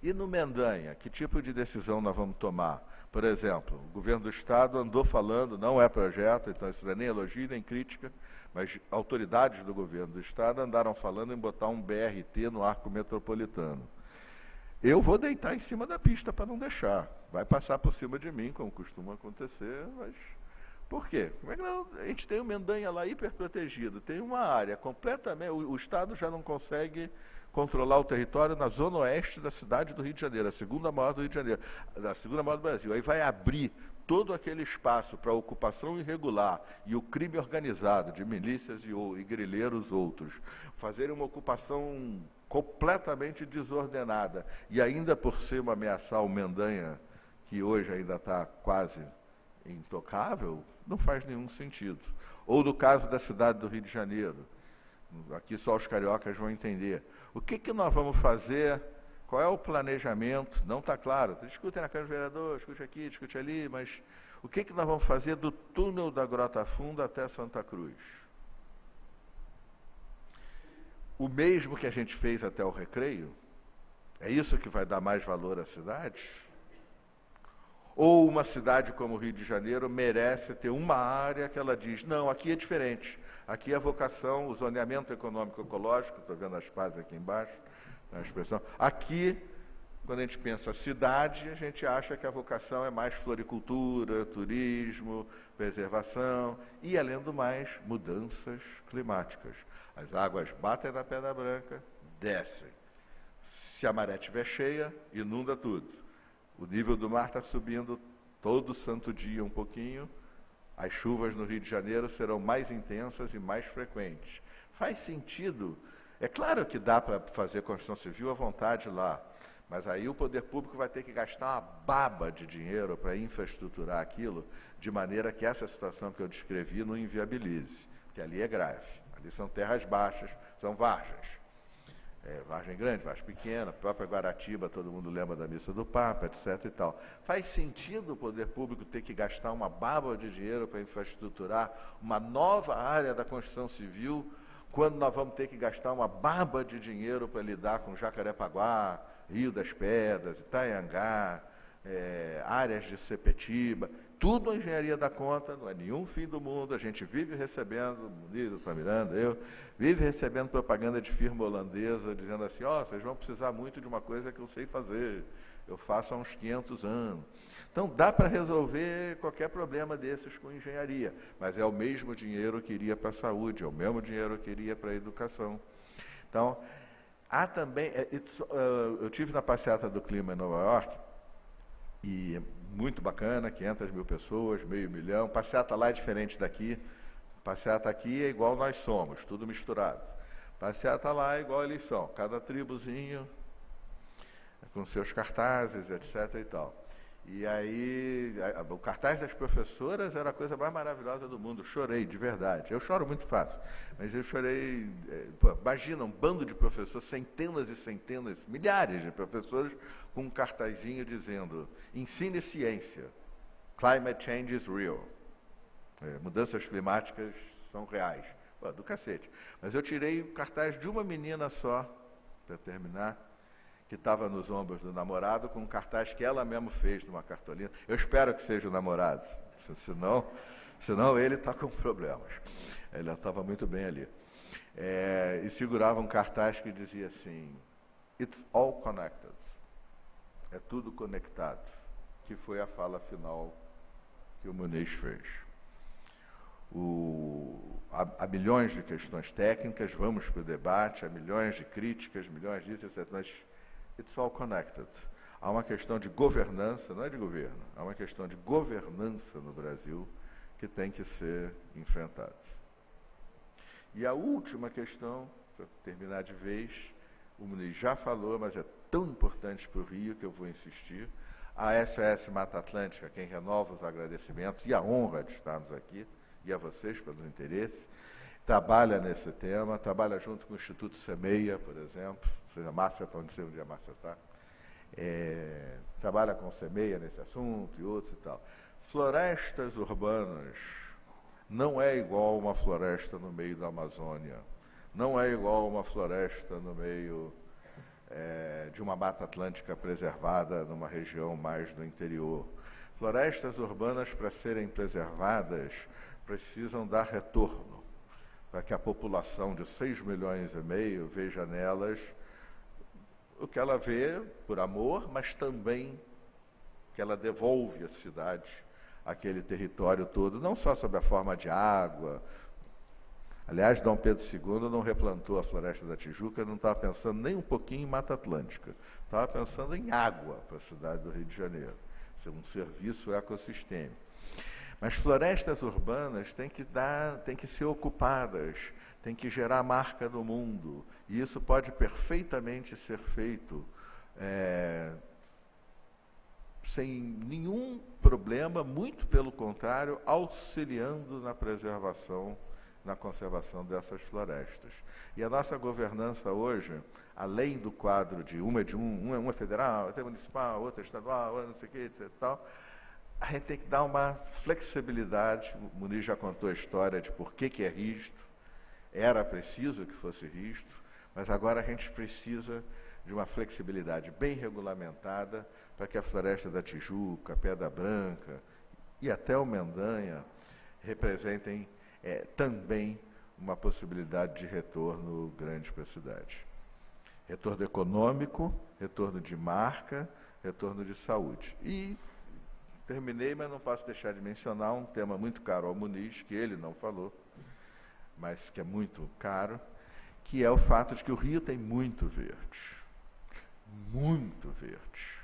E no Mendanha, que tipo de decisão nós vamos tomar? Por exemplo, o governo do Estado andou falando, não é projeto, então isso não é nem elogio, nem crítica, mas autoridades do governo do Estado andaram falando em botar um B R T no arco metropolitano. Eu vou deitar em cima da pista para não deixar. Vai passar por cima de mim, como costuma acontecer, mas... Por quê? Como é que não, a gente tem o Mendanha lá hiperprotegido, tem uma área completamente... O, o Estado já não consegue controlar o território na zona oeste da cidade do Rio de Janeiro, a segunda maior do Rio de Janeiro, a segunda maior do Brasil. Aí vai abrir todo aquele espaço para a ocupação irregular e o crime organizado de milícias e, ou, e grileiros outros, fazerem uma ocupação... completamente desordenada, e ainda por cima ameaçar o Mendanha, que hoje ainda está quase intocável, não faz nenhum sentido. Ou no caso da cidade do Rio de Janeiro, aqui só os cariocas vão entender. O que, que nós vamos fazer, qual é o planejamento, não está claro, discutem na Câmara do Vereador, discute aqui, discute ali, mas o que, que nós vamos fazer do túnel da Grota Funda até Santa Cruz? O mesmo que a gente fez até o recreio, é isso que vai dar mais valor à cidade? Ou uma cidade como o Rio de Janeiro merece ter uma área que ela diz, não, aqui é diferente, aqui é a vocação, o zoneamento econômico-ecológico, estou vendo as pás aqui embaixo, na expressão. Aqui, quando a gente pensa cidade, a gente acha que a vocação é mais floricultura, turismo, preservação e, além do mais, mudanças climáticas. As águas batem na Pedra Branca, descem. Se a maré estiver cheia, inunda tudo. O nível do mar está subindo todo santo dia um pouquinho. As chuvas no Rio de Janeiro serão mais intensas e mais frequentes. Faz sentido? É claro que dá para fazer construção civil à vontade lá, mas aí o poder público vai ter que gastar uma baba de dinheiro para infraestruturar aquilo, de maneira que essa situação que eu descrevi não inviabilize, porque ali é grave. Ali são terras baixas, são vargens. É, Vargem Grande, Vargem Pequena, própria Guaratiba, todo mundo lembra da missa do Papa, etcétera e tal. Faz sentido o poder público ter que gastar uma baba de dinheiro para infraestruturar uma nova área da construção civil, quando nós vamos ter que gastar uma baba de dinheiro para lidar com Jacarepaguá, Rio das Pedras, Itaiangá, é, áreas de Sepetiba... Tudo a engenharia da conta, não é nenhum fim do mundo, a gente vive recebendo, o Muniz, o Miranda, eu, vive recebendo propaganda de firma holandesa, dizendo assim, ó, oh, vocês vão precisar muito de uma coisa que eu sei fazer, eu faço há uns quinhentos anos. Então, dá para resolver qualquer problema desses com engenharia, mas é o mesmo dinheiro que iria para a saúde, é o mesmo dinheiro que iria para a educação. Então, há também... Eu tive na passeata do clima em Nova York, e muito bacana, quinhentas mil pessoas, meio milhão. Passeata lá é diferente daqui. Passeata aqui é igual nós somos, tudo misturado. Passeata lá é igual eles são, cada tribuzinho com seus cartazes, etcétera e tal. E aí, a, o cartaz das professoras era a coisa mais maravilhosa do mundo. Chorei, de verdade. Eu choro muito fácil, mas eu chorei... É, pô, imagina um bando de professores, centenas e centenas, milhares de professores, com um cartazinho dizendo: ensine ciência, climate change is real. É, mudanças climáticas são reais. Pô, do cacete. Mas eu tirei o cartaz de uma menina só, para terminar, que estava nos ombros do namorado, com um cartaz que ela mesma fez numa cartolina. Eu espero que seja o namorado, senão, senão ele está com problemas. Ele estava muito bem ali. É, e segurava um cartaz que dizia assim: It's all connected. É tudo conectado. Que foi a fala final que o Muniz fez. O, há, há milhões de questões técnicas, vamos para o debate, há milhões de críticas, milhões disso, etcétera. It's all connected. Há uma questão de governança, não é de governo, há uma questão de governança no Brasil que tem que ser enfrentada. E a última questão, para terminar de vez, o Muniz já falou, mas é tão importante para o Rio que eu vou insistir, a S O S Mata Atlântica, quem renova os agradecimentos e a honra de estarmos aqui, e a vocês pelo interesse, trabalha nesse tema, trabalha junto com o Instituto Semeia, por exemplo, ou seja, a Márcia está onde sei onde a Márcia está, é, trabalha com o Semeia nesse assunto e outros e tal. Florestas urbanas não é igual uma floresta no meio da Amazônia, não é igual uma floresta no meio é, de uma mata atlântica preservada numa região mais do interior. Florestas urbanas, para serem preservadas, precisam dar retorno, para que a população de seis milhões e meio veja nelas o que ela vê por amor, mas também que ela devolve à cidade aquele território todo, não só sob a forma de água. Aliás, Dom Pedro segundo não replantou a Floresta da Tijuca, não estava pensando nem um pouquinho em Mata Atlântica, estava pensando em água para a cidade do Rio de Janeiro, um serviço ecossistêmico. Mas florestas urbanas têm que dar, têm que ser ocupadas, têm que gerar marca no mundo. E isso pode perfeitamente ser feito é, sem nenhum problema, muito pelo contrário, auxiliando na preservação, na conservação dessas florestas. E a nossa governança hoje, além do quadro de uma é de um, uma é federal, outra é municipal, outra é estadual, outra não sei o que, etcétera e tal, a gente tem que dar uma flexibilidade. O Muniz já contou a história de por que, que é rígido, era preciso que fosse rígido, mas agora a gente precisa de uma flexibilidade bem regulamentada para que a Floresta da Tijuca, a Pedra Branca e até o Mendanha representem é, também uma possibilidade de retorno grande para a cidade. Retorno econômico, retorno de marca, retorno de saúde. E terminei, mas não posso deixar de mencionar um tema muito caro ao Muniz, que ele não falou, mas que é muito caro, que é o fato de que o Rio tem muito verde. Muito verde.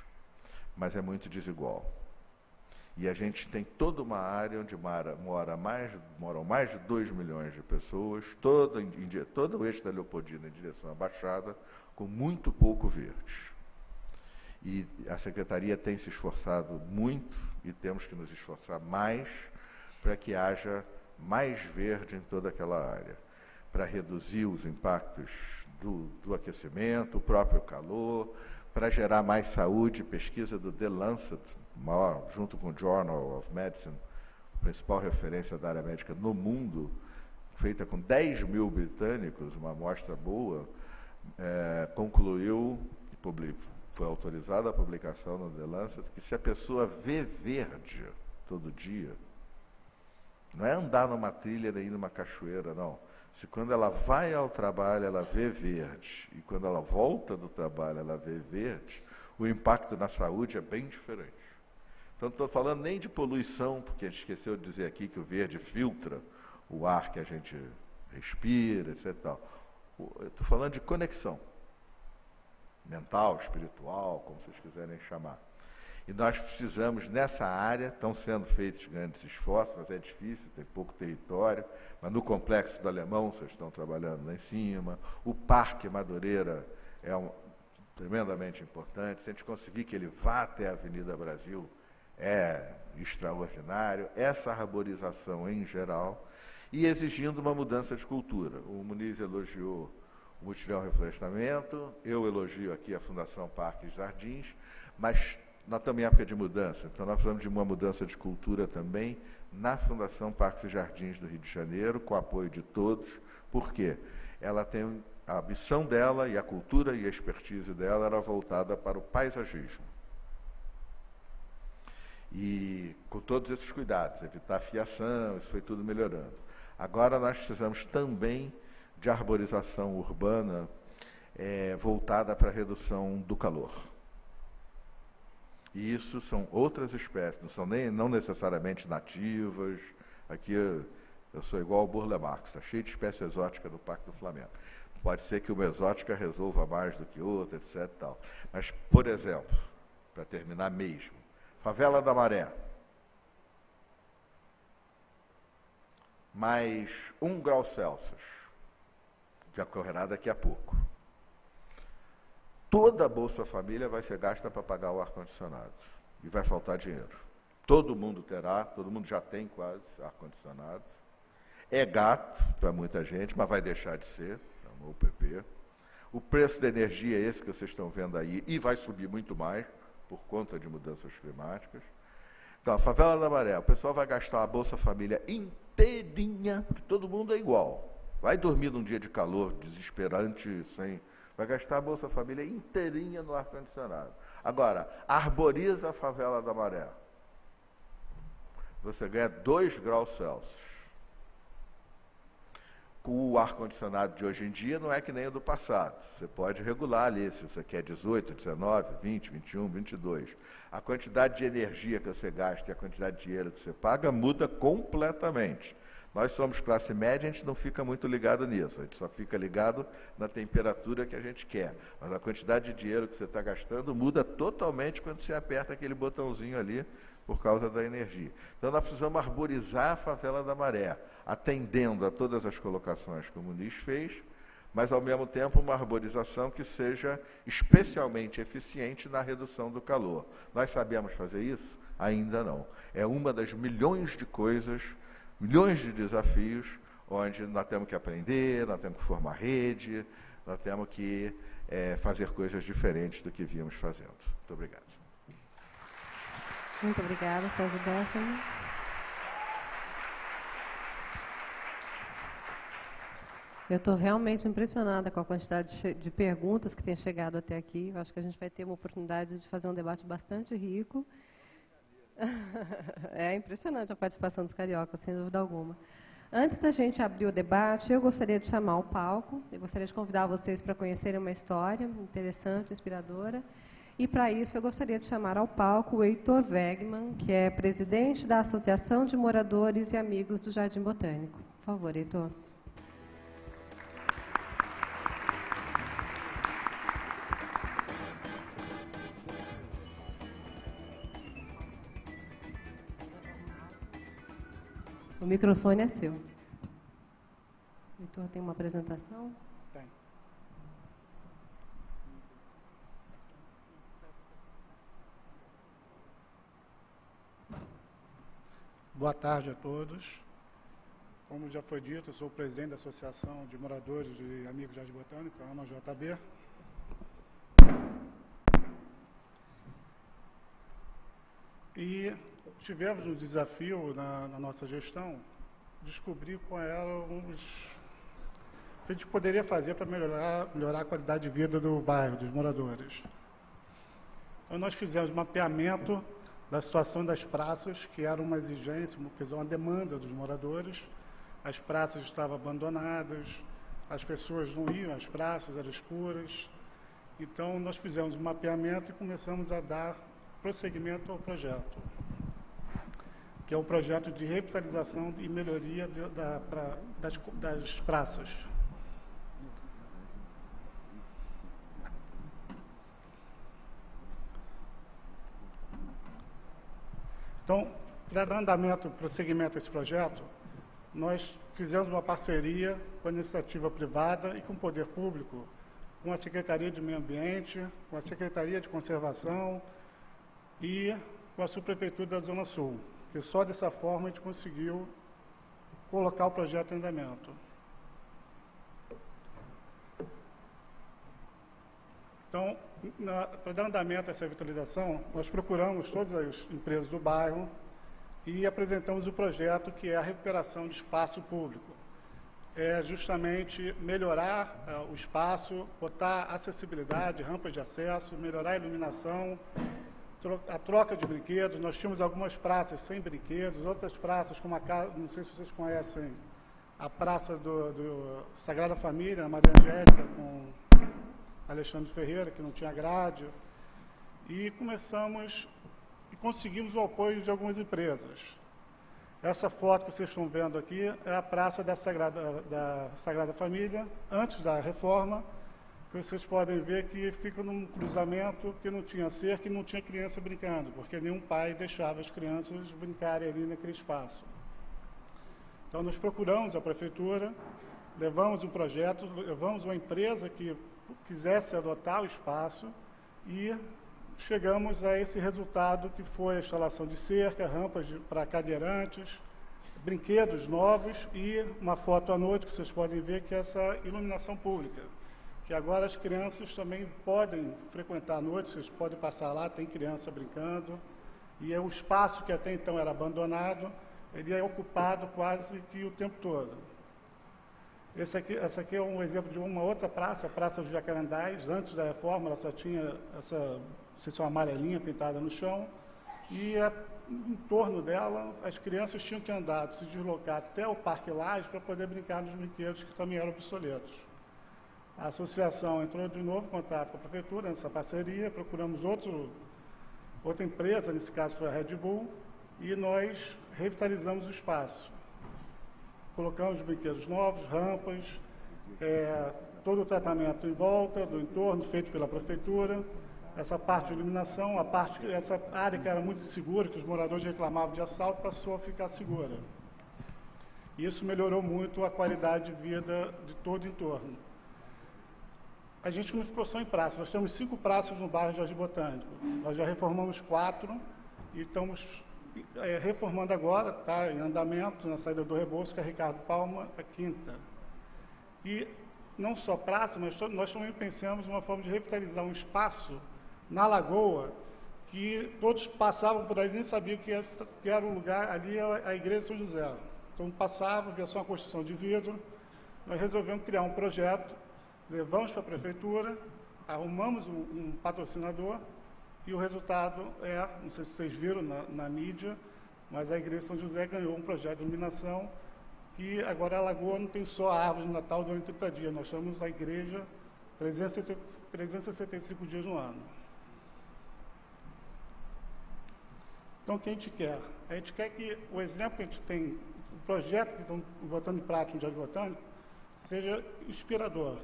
Mas é muito desigual. E a gente tem toda uma área onde mora, mora mais, moram mais de dois milhões de pessoas, todo, em, todo o eixo da Leopoldina em direção à Baixada, com muito pouco verde. E a Secretaria tem se esforçado muito, e temos que nos esforçar mais, para que haja mais verde em toda aquela área, para reduzir os impactos do, do aquecimento, o próprio calor, para gerar mais saúde. Pesquisa do The Lancet, maior, junto com o Journal of Medicine, a principal referência da área médica no mundo, feita com dez mil britânicos, uma amostra boa, é, concluiu e publicou. Foi autorizada a publicação no The Lancet, que se a pessoa vê verde todo dia, não é andar numa trilha nem numa cachoeira, não. Se quando ela vai ao trabalho, ela vê verde, e quando ela volta do trabalho, ela vê verde, o impacto na saúde é bem diferente. Então, não estou falando nem de poluição, porque a gente esqueceu de dizer aqui que o verde filtra o ar que a gente respira, etcétera. Estou falando de conexão mental, espiritual, como vocês quiserem chamar. E nós precisamos, nessa área, estão sendo feitos grandes esforços, mas é difícil, tem pouco território, mas no Complexo do Alemão, vocês estão trabalhando lá em cima, o Parque Madureira é um, tremendamente importante, se a gente conseguir que ele vá até a Avenida Brasil, é extraordinário, essa arborização em geral, e exigindo uma mudança de cultura. O Muniz elogiou o Mutirão Reflorestamento, eu elogio aqui a Fundação Parques e Jardins, mas nós também é época de mudança, então nós precisamos de uma mudança de cultura também na Fundação Parques e Jardins do Rio de Janeiro, com o apoio de todos, porque ela tem a missão dela e a cultura e a expertise dela era voltada para o paisagismo. E com todos esses cuidados, evitar fiação, isso foi tudo melhorando. Agora nós precisamos também de arborização urbana é, voltada para a redução do calor. E isso são outras espécies, não são nem, não necessariamente nativas. Aqui eu, eu sou igual ao Burle Marx, tá cheio de espécie exótica do Parque do Flamengo. Pode ser que uma exótica resolva mais do que outra, etcétera. Tal. Mas, por exemplo, para terminar mesmo, Favela da Maré. Mais um grau Celsius, que ocorrerá daqui a pouco. Toda a Bolsa Família vai ser gasta para pagar o ar-condicionado e vai faltar dinheiro. Todo mundo terá, todo mundo já tem quase ar-condicionado. É gato para muita gente, mas vai deixar de ser, é uma U P P. O preço da energia é esse que vocês estão vendo aí e vai subir muito mais por conta de mudanças climáticas. Então, a Favela da Maré, o pessoal vai gastar a Bolsa Família inteirinha, porque todo mundo é igual. Vai dormir num dia de calor desesperante, sem... vai gastar a Bolsa Família inteirinha no ar-condicionado. Agora, arboriza a Favela da Maré. Você ganha dois graus Celsius. O ar-condicionado de hoje em dia não é que nem o do passado. Você pode regular ali, se você quer dezoito, dezenove, vinte, vinte e um, vinte e dois. A quantidade de energia que você gasta e a quantidade de dinheiro que você paga muda completamente. Nós somos classe média, a gente não fica muito ligado nisso, a gente só fica ligado na temperatura que a gente quer. Mas a quantidade de dinheiro que você está gastando muda totalmente quando você aperta aquele botãozinho ali por causa da energia. Então, nós precisamos arborizar a Favela da Maré, atendendo a todas as colocações que o Muniz fez, mas, ao mesmo tempo, uma arborização que seja especialmente eficiente na redução do calor. Nós sabemos fazer isso? Ainda não. É uma das milhões de coisas... milhões de desafios, onde nós temos que aprender, nós temos que formar rede, nós temos que é, fazer coisas diferentes do que vínhamos fazendo. Muito obrigado. Muito obrigada, Sérgio Besserman. Eu estou realmente impressionada com a quantidade de, de perguntas que tem chegado até aqui. Eu acho que a gente vai ter uma oportunidade de fazer um debate bastante rico. É impressionante a participação dos cariocas, sem dúvida alguma. Antes da gente abrir o debate, eu gostaria de chamar o palco, eu gostaria de convidar vocês para conhecerem uma história interessante, inspiradora, e para isso eu gostaria de chamar ao palco o Heitor Wegmann, que é presidente da Associação de Moradores e Amigos do Jardim Botânico. Por favor, Heitor. O microfone é seu. Heitor, tem uma apresentação? Tem. Boa tarde a todos. Como já foi dito, eu sou o presidente da Associação de Moradores e Amigos do Jardim Botânico, a AMA J B. E tivemos um desafio na, na nossa gestão, descobrir qual era uns, que a gente poderia fazer para melhorar, melhorar a qualidade de vida do bairro, dos moradores. Então, nós fizemos um mapeamento da situação das praças, que era uma exigência, uma, uma demanda dos moradores. As praças estavam abandonadas, as pessoas não iam às praças, eram escuras. Então, nós fizemos um mapeamento e começamos a dar prosseguimento ao projeto, que é o projeto de revitalização e melhoria de, da, pra, das, das praças. Então, para dar andamento, prosseguimento a esse projeto, nós fizemos uma parceria com a iniciativa privada e com o poder público, com a Secretaria de Meio Ambiente, com a Secretaria de Conservação e com a Subprefeitura da Zona Sul, que só dessa forma a gente conseguiu colocar o projeto em andamento. Então, para dar andamento a essa revitalização, nós procuramos todas as empresas do bairro e apresentamos o projeto que é a recuperação de espaço público. É justamente melhorar uh, o espaço, botar acessibilidade, rampas de acesso, melhorar a iluminação, tro a troca de brinquedos. Nós tínhamos algumas praças sem brinquedos, outras praças, como a casa, não sei se vocês conhecem, a Praça do, do Sagrada Família, na Maria Angélica, com Alexandre Ferreira, que não tinha grade, e começamos e conseguimos o apoio de algumas empresas. Essa foto que vocês estão vendo aqui é a Praça da Sagrada, da Sagrada Família, antes da reforma, que vocês podem ver que fica num cruzamento que não tinha cerca e não tinha criança brincando, porque nenhum pai deixava as crianças brincarem ali naquele espaço. Então, nós procuramos a prefeitura, levamos um projeto, levamos uma empresa que quisesse adotar o espaço e chegamos a esse resultado que foi a instalação de cerca, rampas para cadeirantes, brinquedos novos e uma foto à noite que vocês podem ver que é essa iluminação pública, que agora as crianças também podem frequentar à noite, vocês podem passar lá, tem criança brincando, e é o espaço que até então era abandonado, ele é ocupado quase que o tempo todo. Esse aqui, essa aqui é um exemplo de uma outra praça, a Praça dos Jacarandás. Antes da reforma, ela só tinha essa seção amarelinha pintada no chão. E a, em torno dela, as crianças tinham que andar, se deslocar até o Parque Laje para poder brincar nos brinquedos que também eram obsoletos. A associação entrou de novo em contato com a prefeitura nessa parceria, procuramos outro, outra empresa, nesse caso foi a Red Bull, e nós revitalizamos o espaço. Colocamos brinquedos novos, rampas, é, todo o tratamento em volta, do entorno, feito pela prefeitura, essa parte de iluminação, a parte, essa área que era muito insegura, que os moradores reclamavam de assalto, passou a ficar segura. Isso melhorou muito a qualidade de vida de todo o entorno. A gente não ficou só em praças, nós temos cinco praças no bairro Jardim Botânico. Nós já reformamos quatro e estamos É, reformando agora, está em andamento, na saída do Rebouças, que é Ricardo Palma, a quinta. E não só praça, mas nós também pensamos uma forma de revitalizar um espaço na Lagoa, que todos passavam por ali, nem sabiam que era, que era o lugar, ali a Igreja São José. Então passavam, via só uma construção de vidro. Nós resolvemos criar um projeto, levamos para a prefeitura, arrumamos um, um patrocinador, e o resultado é, não sei se vocês viram na, na mídia, mas a Igreja São José ganhou um projeto de iluminação que agora a Lagoa não tem só a árvore de Natal durante trinta dias, nós chamamos a igreja trezentos e setenta e cinco dias no ano. Então, o que a gente quer? A gente quer que o exemplo que a gente tem, o projeto que estão botando em prática no Jardim Botânico, seja inspirador,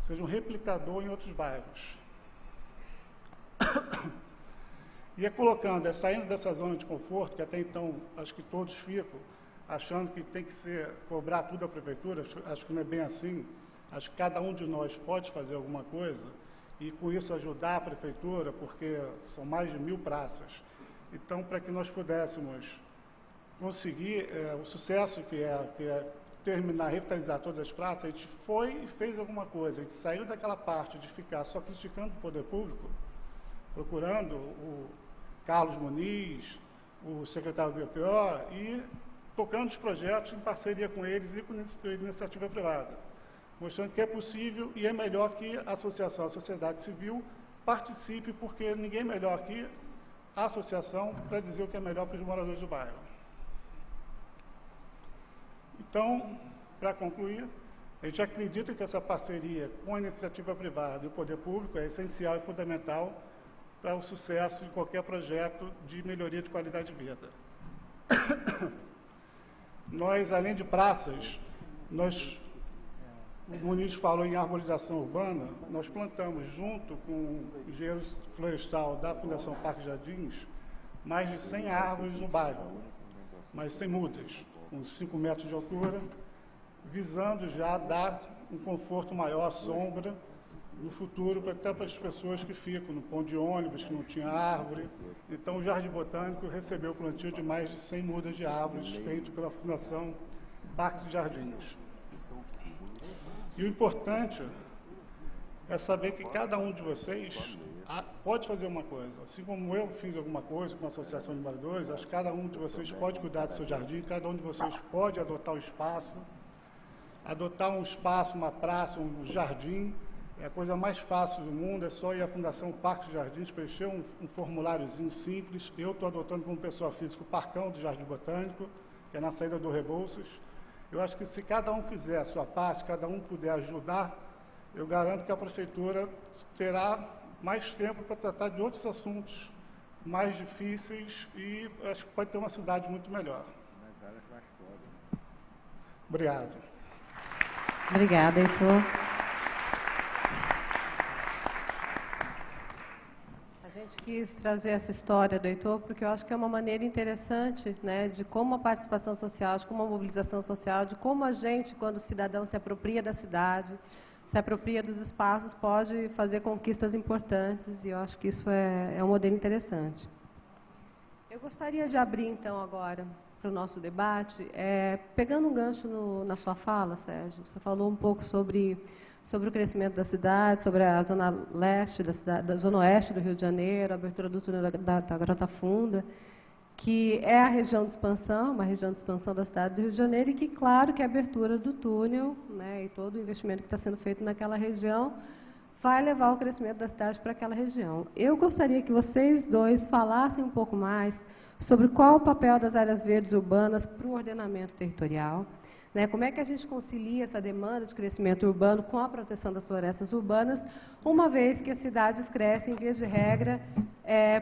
seja um replicador em outros bairros. E é colocando, é saindo dessa zona de conforto, que até então acho que todos ficam, achando que tem que ser, cobrar tudo à prefeitura, acho, acho que não é bem assim, acho que cada um de nós pode fazer alguma coisa, e com isso ajudar a prefeitura, porque são mais de mil praças. Então, para que nós pudéssemos conseguir é, o sucesso que é, que é terminar, revitalizar todas as praças, a gente foi e fez alguma coisa, a gente saiu daquela parte de ficar só criticando o poder público, procurando o Carlos Muniz, o secretário do B P O, e tocando os projetos em parceria com eles e com a iniciativa privada, mostrando que é possível e é melhor que a associação, a sociedade civil, participe, porque ninguém é melhor que a associação para dizer o que é melhor para os moradores do bairro. Então, para concluir, A gente acredita que essa parceria com a iniciativa privada e o poder público é essencial e fundamental para o sucesso de qualquer projeto de melhoria de qualidade de vida. Nós, além de praças, nós, o Muniz falou em arborização urbana, nós plantamos, junto com o engenheiro florestal da Fundação Parque Jardins, mais de cem árvores no bairro, mas sem mudas, com cinco metros de altura, visando já dar um conforto maior à sombra no futuro, até para as pessoas que ficam no ponto de ônibus, que não tinha árvore. Então, o Jardim Botânico recebeu o plantio de mais de cem mudas de árvores, feito pela Fundação Parque Jardins. E o importante é saber que cada um de vocês pode fazer uma coisa. Assim como eu fiz alguma coisa com a Associação de Moradores, acho que cada um de vocês pode cuidar do seu jardim, cada um de vocês pode adotar um espaço, adotar um espaço, uma praça, um jardim, é a coisa mais fácil do mundo, é só ir à Fundação Parque Jardins, preencher um, um formuláriozinho simples. Eu estou adotando como pessoa física o Parcão do Jardim Botânico, que é na saída do Rebouças. Eu acho que se cada um fizer a sua parte, cada um puder ajudar, eu garanto que a prefeitura terá mais tempo para tratar de outros assuntos mais difíceis e acho que pode ter uma cidade muito melhor. Nas áreas mais pobres. Obrigado. Obrigada, Heitor. A gente quis trazer essa história do Heitor, porque eu acho que é uma maneira interessante, né, de como a participação social, de como a mobilização social, de como a gente, quando o cidadão se apropria da cidade, se apropria dos espaços, pode fazer conquistas importantes, e eu acho que isso é, é um modelo interessante. Eu gostaria de abrir, então, agora para o nosso debate, é, pegando um gancho no, na sua fala, Sérgio, você falou um pouco sobre, sobre o crescimento da cidade, sobre a zona leste, da, cidade, da zona oeste do Rio de Janeiro, a abertura do túnel da, da, da Grota Funda, que é a região de expansão, uma região de expansão da cidade do Rio de Janeiro, e que, claro, que a abertura do túnel, né, e todo o investimento que está sendo feito naquela região vai levar o crescimento da cidade para aquela região. Eu gostaria que vocês dois falassem um pouco mais sobre qual o papel das áreas verdes urbanas para o ordenamento territorial, né, como é que a gente concilia essa demanda de crescimento urbano com a proteção das florestas urbanas, uma vez que as cidades crescem, via de regra, é,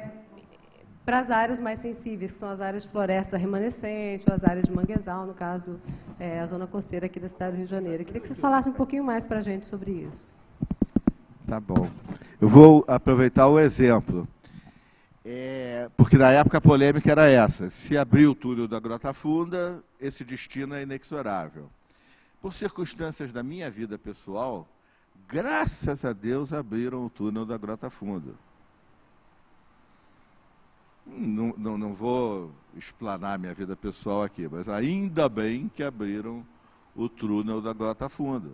para as áreas mais sensíveis, que são as áreas de floresta remanescente, ou as áreas de manguezal, no caso, é, a zona costeira aqui da cidade do Rio de Janeiro. Eu queria que vocês falassem um pouquinho mais para a gente sobre isso. Tá bom. Eu vou aproveitar o exemplo, é, porque na época a polêmica era essa. Se abrir o túnel da Grota Funda, esse destino é inexorável. Por circunstâncias da minha vida pessoal, graças a Deus abriram o túnel da Grota Funda. Não, não, não vou explanar minha vida pessoal aqui, mas ainda bem que abriram o túnel da Grota Funda.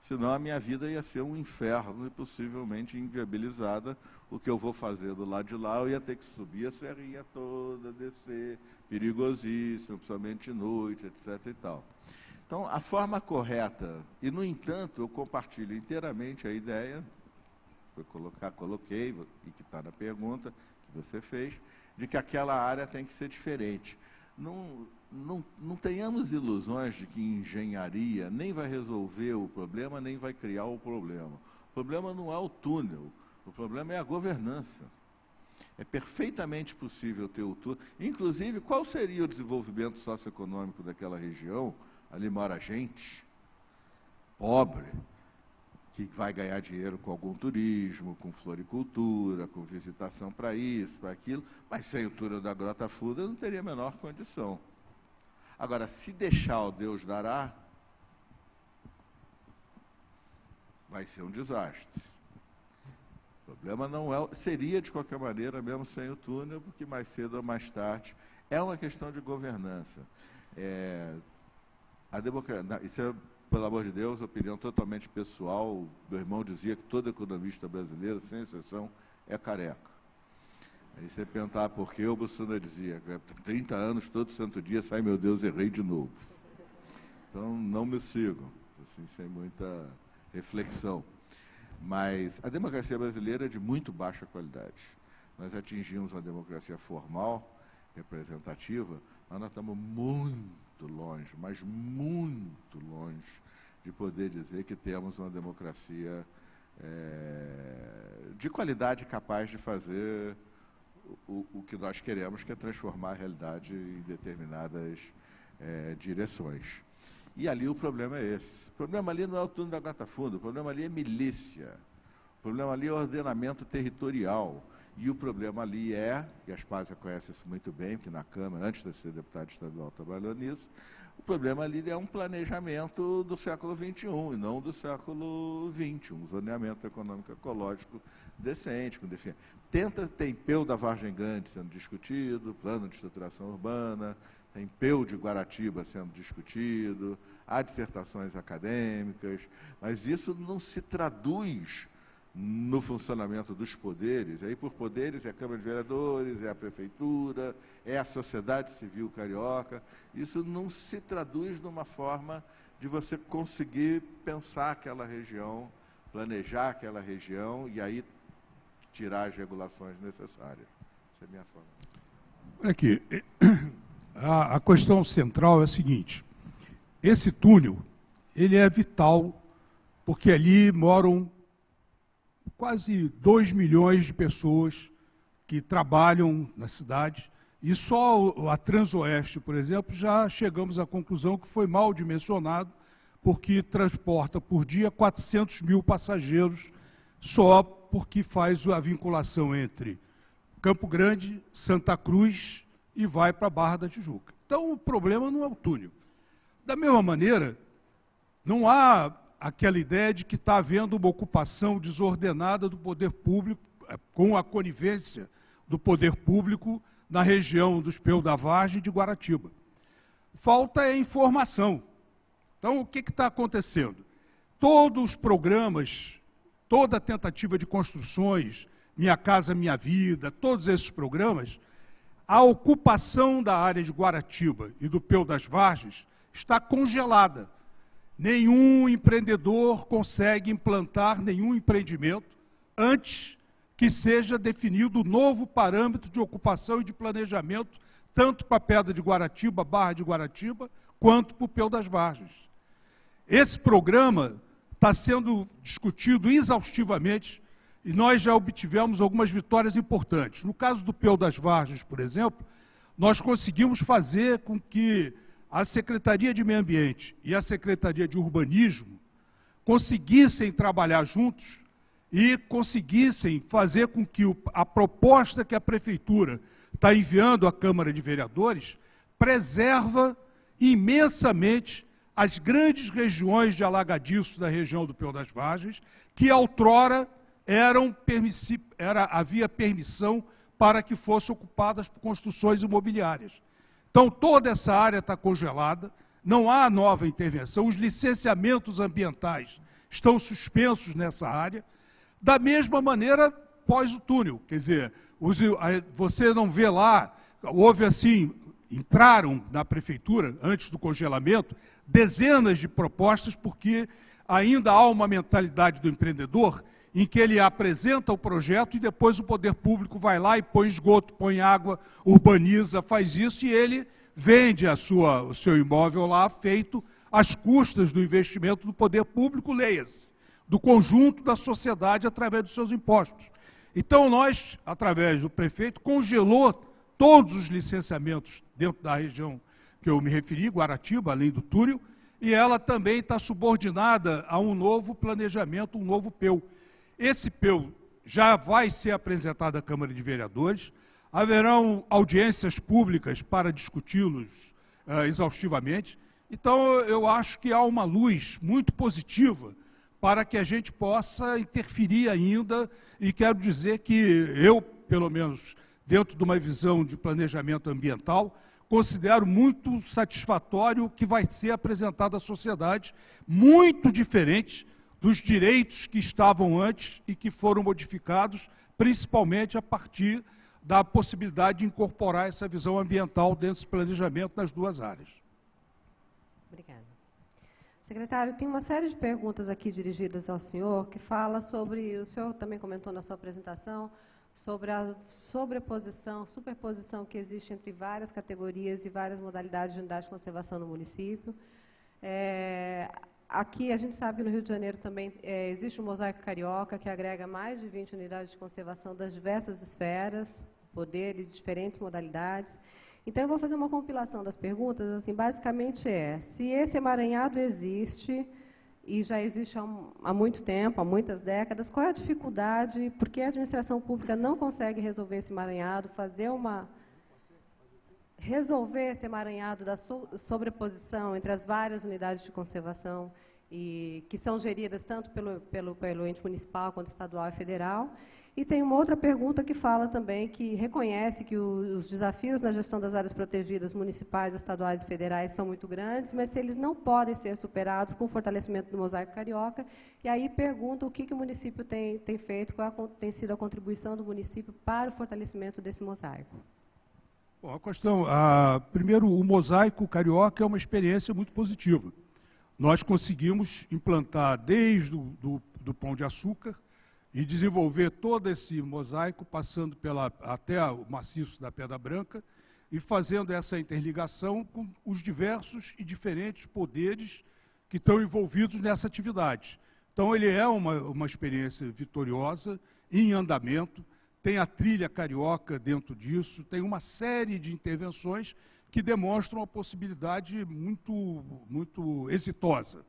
Senão a minha vida ia ser um inferno e possivelmente inviabilizada. O que eu vou fazer do lado de lá, eu ia ter que subir a serrinha toda, descer, perigosíssimo, principalmente de noite, etcétera e tal. Então, a forma correta, e no entanto, eu compartilho inteiramente a ideia, foi colocar, coloquei, e que está na pergunta que você fez, de que aquela área tem que ser diferente. Não, não, não tenhamos ilusões de que engenharia nem vai resolver o problema, nem vai criar o problema. O problema não é o túnel, o problema é a governança. É perfeitamente possível ter o túnel. Inclusive, qual seria o desenvolvimento socioeconômico daquela região? Ali mora gente pobre, que vai ganhar dinheiro com algum turismo, com floricultura, com visitação para isso, para aquilo, mas sem o túnel da Grota Funda não teria a menor condição. Agora, se deixar o Deus dará, vai ser um desastre. O problema não é, seria de qualquer maneira, mesmo sem o túnel, porque mais cedo ou mais tarde, é uma questão de governança. É, a democracia, isso é, pelo amor de Deus, opinião totalmente pessoal. Meu irmão dizia que todo economista brasileiro, sem exceção, é careca. Aí você perguntar por quê, o Bolsonaro dizia, trinta anos, todo santo dia, sai, meu Deus, errei de novo. Então, não me sigam, assim, sem muita reflexão. Mas a democracia brasileira é de muito baixa qualidade. Nós atingimos uma democracia formal, representativa, mas nós estamos muito longe, mas muito longe de poder dizer que temos uma democracia é, de qualidade capaz de fazer o, o que nós queremos, que é transformar a realidade em determinadas é, direções. E ali o problema é esse. O problema ali não é o túnel da Grota Funda, o problema ali é milícia, o problema ali é ordenamento territorial, e o problema ali é, e a Aspásia conhece isso muito bem, porque na Câmara, antes de ser deputado estadual, trabalhou nisso, o problema ali é um planejamento do século vinte e um e não do século vinte e um, um zoneamento econômico-ecológico decente. Com defi... Tenta, tem P E U da Vargem Grande sendo discutido, plano de estruturação urbana, tem P E U de Guaratiba sendo discutido, há dissertações acadêmicas, mas isso não se traduz no funcionamento dos poderes. Aí, por poderes, é a Câmara de Vereadores, é a Prefeitura, é a sociedade civil carioca. Isso não se traduz numa forma de você conseguir pensar aquela região, planejar aquela região e aí tirar as regulações necessárias. Essa é a minha forma. Olha aqui. A questão central é a seguinte: esse túnel, ele é vital, porque ali moram quase dois milhões de pessoas que trabalham na cidade, e só a Transoeste, por exemplo, já chegamos à conclusão que foi mal dimensionado, porque transporta por dia quatrocentos mil passageiros, só porque faz a vinculação entre Campo Grande, Santa Cruz, e vai para a Barra da Tijuca. Então, o problema não é o túnel. Da mesma maneira, não há aquela ideia de que está havendo uma ocupação desordenada do poder público, com a conivência do poder público na região dos P E U da Vargem de Guaratiba. Falta é informação. Então, o que está acontecendo? Todos os programas, toda a tentativa de construções, Minha Casa Minha Vida, todos esses programas, a ocupação da área de Guaratiba e do P E U das Vargens está congelada. Nenhum empreendedor consegue implantar nenhum empreendimento antes que seja definido um novo parâmetro de ocupação e de planejamento, tanto para a Pedra de Guaratiba, Barra de Guaratiba, quanto para o P E U das Vargens. Esse programa está sendo discutido exaustivamente, e nós já obtivemos algumas vitórias importantes. No caso do P E U das Vargens, por exemplo, nós conseguimos fazer com que a Secretaria de Meio Ambiente e a Secretaria de Urbanismo conseguissem trabalhar juntos e conseguissem fazer com que a proposta que a Prefeitura está enviando à Câmara de Vereadores preserva imensamente as grandes regiões de alagadiço da região do P E U das Vargens, que outrora Eram, era, havia permissão para que fossem ocupadas por construções imobiliárias. Então, toda essa área está congelada, não há nova intervenção, os licenciamentos ambientais estão suspensos nessa área. Da mesma maneira, pós o túnel, quer dizer, os, você não vê lá, houve assim, entraram na prefeitura, antes do congelamento, dezenas de propostas, porque ainda há uma mentalidade do empreendedor em que ele apresenta o projeto e depois o poder público vai lá e põe esgoto, põe água, urbaniza, faz isso, e ele vende a sua, o seu imóvel lá, feito às custas do investimento do poder público, leia-se, do conjunto da sociedade através dos seus impostos. Então, nós, através do prefeito, congelou todos os licenciamentos dentro da região que eu me referi, Guaratiba, além do túnel, e ela também está subordinada a um novo planejamento, um novo P E U. Esse P E U já vai ser apresentado à Câmara de Vereadores, haverão audiências públicas para discuti-los uh, exaustivamente. Então, eu acho que há uma luz muito positiva para que a gente possa interferir ainda, e quero dizer que eu, pelo menos, dentro de uma visão de planejamento ambiental, considero muito satisfatório o que vai ser apresentado à sociedade, muito diferente dos direitos que estavam antes e que foram modificados, principalmente a partir da possibilidade de incorporar essa visão ambiental desse planejamento nas duas áreas. Obrigada. Secretário, tem uma série de perguntas aqui dirigidas ao senhor, que fala sobre, o senhor também comentou na sua apresentação, sobre a sobreposição, superposição que existe entre várias categorias e várias modalidades de unidade de conservação no município. É, Aqui, a gente sabe que no Rio de Janeiro também é, existe um mosaico carioca que agrega mais de vinte unidades de conservação das diversas esferas, poder e diferentes modalidades. Então, eu vou fazer uma compilação das perguntas, assim, basicamente é, se esse emaranhado existe, e já existe há, há muito tempo, há muitas décadas, qual é a dificuldade, por que a administração pública não consegue resolver esse emaranhado, fazer uma... resolver esse emaranhado da sobreposição entre as várias unidades de conservação e, que são geridas tanto pelo, pelo, pelo ente municipal, quanto estadual e federal. E tem uma outra pergunta que fala também, que reconhece que o, os desafios na gestão das áreas protegidas municipais, estaduais e federais são muito grandes, mas se eles não podem ser superados com o fortalecimento do mosaico carioca. E aí pergunta o que, que o município tem, tem feito, qual a, tem sido a contribuição do município para o fortalecimento desse mosaico. Bom, a questão, a, primeiro, o mosaico carioca é uma experiência muito positiva. Nós conseguimos implantar desde o do, do Pão de Açúcar e desenvolver todo esse mosaico, passando pela, até o maciço da Pedra Branca e fazendo essa interligação com os diversos e diferentes poderes que estão envolvidos nessa atividade. Então, ele é uma, uma experiência vitoriosa, em andamento. Tem a trilha carioca dentro disso, tem uma série de intervenções que demonstram uma possibilidade muito, muito exitosa.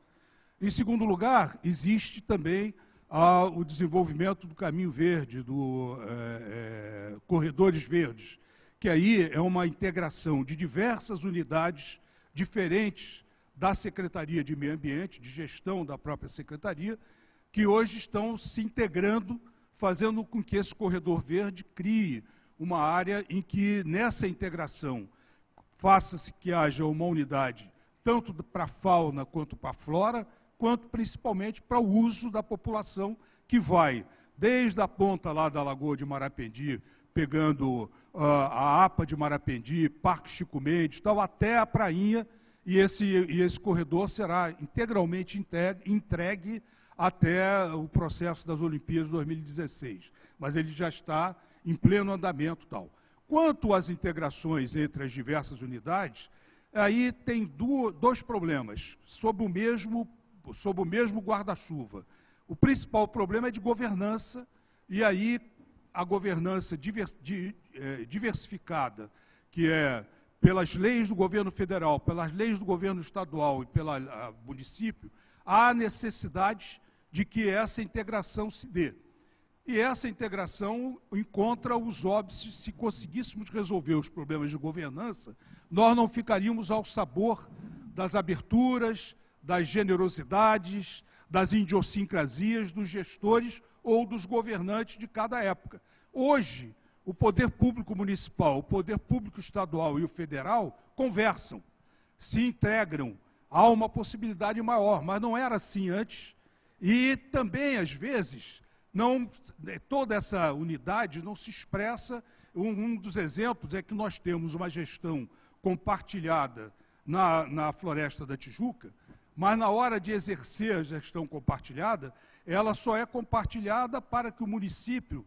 Em segundo lugar, existe também ah, o desenvolvimento do caminho verde, do eh, eh, corredores verdes, que aí é uma integração de diversas unidades diferentes da Secretaria de Meio Ambiente, de gestão da própria Secretaria, que hoje estão se integrando, fazendo com que esse corredor verde crie uma área em que, nessa integração, faça-se que haja uma unidade tanto para a fauna quanto para a flora, quanto principalmente para o uso da população, que vai desde a ponta lá da Lagoa de Marapendi, pegando uh, a APA de Marapendi, Parque Chico Mendes, tal, até a prainha, e esse, e esse corredor será integralmente entregue, entregue até o processo das Olimpíadas de dois mil e dezesseis, mas ele já está em pleno andamento tal. Quanto às integrações entre as diversas unidades, aí tem dois problemas, sob o mesmo, sob o mesmo guarda-chuva. O principal problema é de governança, e aí a governança diversificada, que é pelas leis do governo federal, pelas leis do governo estadual e pelo município, há necessidade de que essa integração se dê. E essa integração encontra os óbices. Se conseguíssemos resolver os problemas de governança, nós não ficaríamos ao sabor das aberturas, das generosidades, das idiosincrasias dos gestores ou dos governantes de cada época. Hoje, o poder público municipal, o poder público estadual e o federal conversam, se integram. Há uma possibilidade maior, mas não era assim antes. E também, às vezes, não, toda essa unidade não se expressa. Um, um dos exemplos é que nós temos uma gestão compartilhada na, na Floresta da Tijuca, mas na hora de exercer a gestão compartilhada, ela só é compartilhada para que o município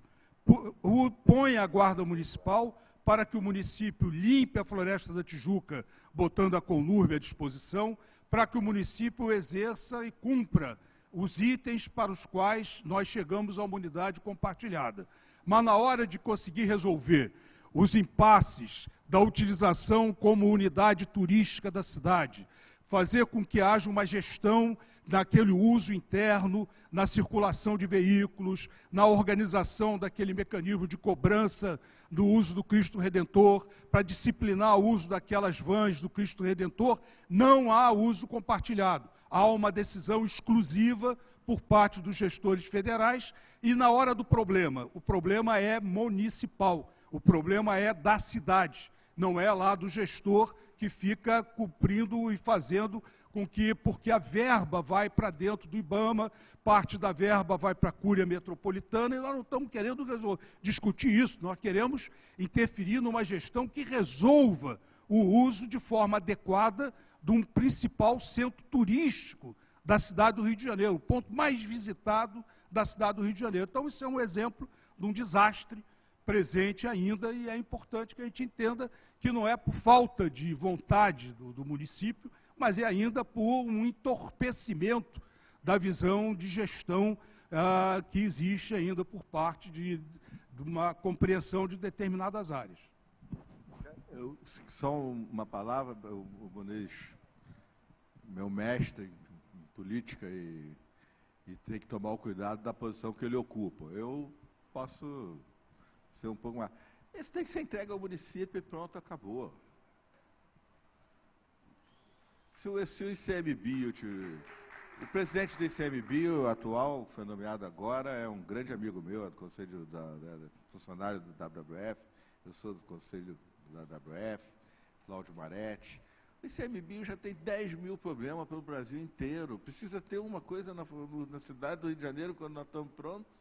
ponha a guarda municipal, para que o município limpe a Floresta da Tijuca, botando a Conurbe à disposição, para que o município exerça e cumpra os itens para os quais nós chegamos à unidade compartilhada. Mas na hora de conseguir resolver os impasses da utilização como unidade turística da cidade, fazer com que haja uma gestão daquele uso interno, na circulação de veículos, na organização daquele mecanismo de cobrança do uso do Cristo Redentor, para disciplinar o uso daquelas vans do Cristo Redentor, não há uso compartilhado. Há uma decisão exclusiva por parte dos gestores federais e, na hora do problema, o problema é municipal, o problema é da cidade, não é lá do gestor que fica cumprindo e fazendo com que, porque a verba vai para dentro do IBAMA, parte da verba vai para a Cúria Metropolitana, e nós não estamos querendo resolver, discutir isso, nós queremos interferir numa gestão que resolva o uso de forma adequada de um principal centro turístico da cidade do Rio de Janeiro, o ponto mais visitado da cidade do Rio de Janeiro. Então, isso é um exemplo de um desastre presente ainda, e é importante que a gente entenda que não é por falta de vontade do, do município, mas é ainda por um entorpecimento da visão de gestão ah, que existe ainda por parte de, de uma compreensão de determinadas áreas. Eu, só uma palavra, o, o Muniz, meu mestre em política, e, e tem que tomar o cuidado da posição que ele ocupa. Eu posso ser um pouco mais... Isso tem que ser entregue ao município e pronto, acabou. Se o, se o I C M Bio, o presidente do I C M Bio atual, que foi nomeado agora, é um grande amigo meu, é do Conselho da, da, da funcionário do W W F, eu sou do Conselho da W W F, Cláudio Maretti. O I C M Bio já tem dez mil problemas pelo Brasil inteiro. Precisa ter uma coisa na, na cidade do Rio de Janeiro quando nós estamos prontos.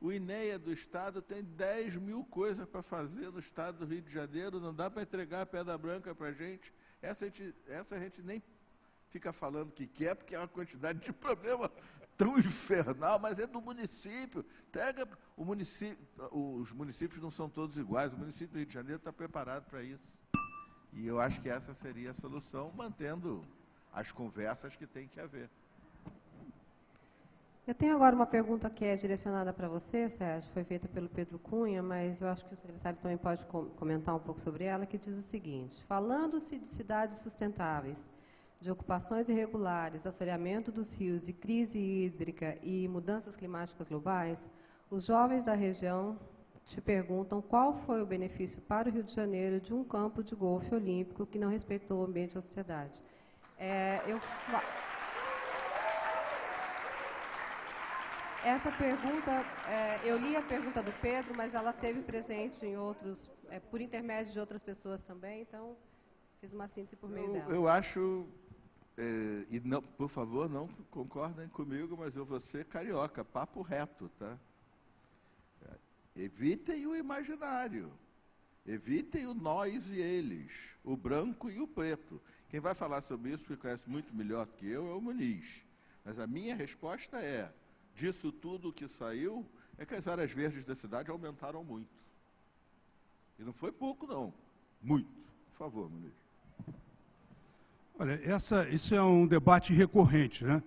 O INEA do Estado tem dez mil coisas para fazer no Estado do Rio de Janeiro, não dá para entregar a Pedra Branca para a gente. Essa a gente, essa a gente nem fica falando que quer, porque é uma quantidade de problema tão infernal, mas é do município. Pega o município, os municípios não são todos iguais, o município do Rio de Janeiro está preparado para isso. E eu acho que essa seria a solução, mantendo as conversas que tem que haver. Eu tenho agora uma pergunta que é direcionada para você, Sérgio, foi feita pelo Pedro Cunha, mas eu acho que o secretário também pode comentar um pouco sobre ela, que diz o seguinte: falando-se de cidades sustentáveis, de ocupações irregulares, assoreamento dos rios e crise hídrica e mudanças climáticas globais, os jovens da região te perguntam qual foi o benefício para o Rio de Janeiro de um campo de golfe olímpico que não respeitou o ambiente da sociedade. É, eu... Essa pergunta, é, eu li a pergunta do Pedro, mas ela teve presente em outros, é, por intermédio de outras pessoas também, então fiz uma síntese por meio eu, dela. Eu acho, é, e não, por favor, não concordem comigo, mas eu vou ser carioca, papo reto, tá? Evitem o imaginário, evitem o nós e eles, o branco e o preto. Quem vai falar sobre isso, que conhece muito melhor que eu, é o Muniz. Mas a minha resposta é: disso tudo que saiu, é que as áreas verdes da cidade aumentaram muito. E não foi pouco, não. Muito. Por favor, Muniz. Olha, essa, isso é um debate recorrente, né?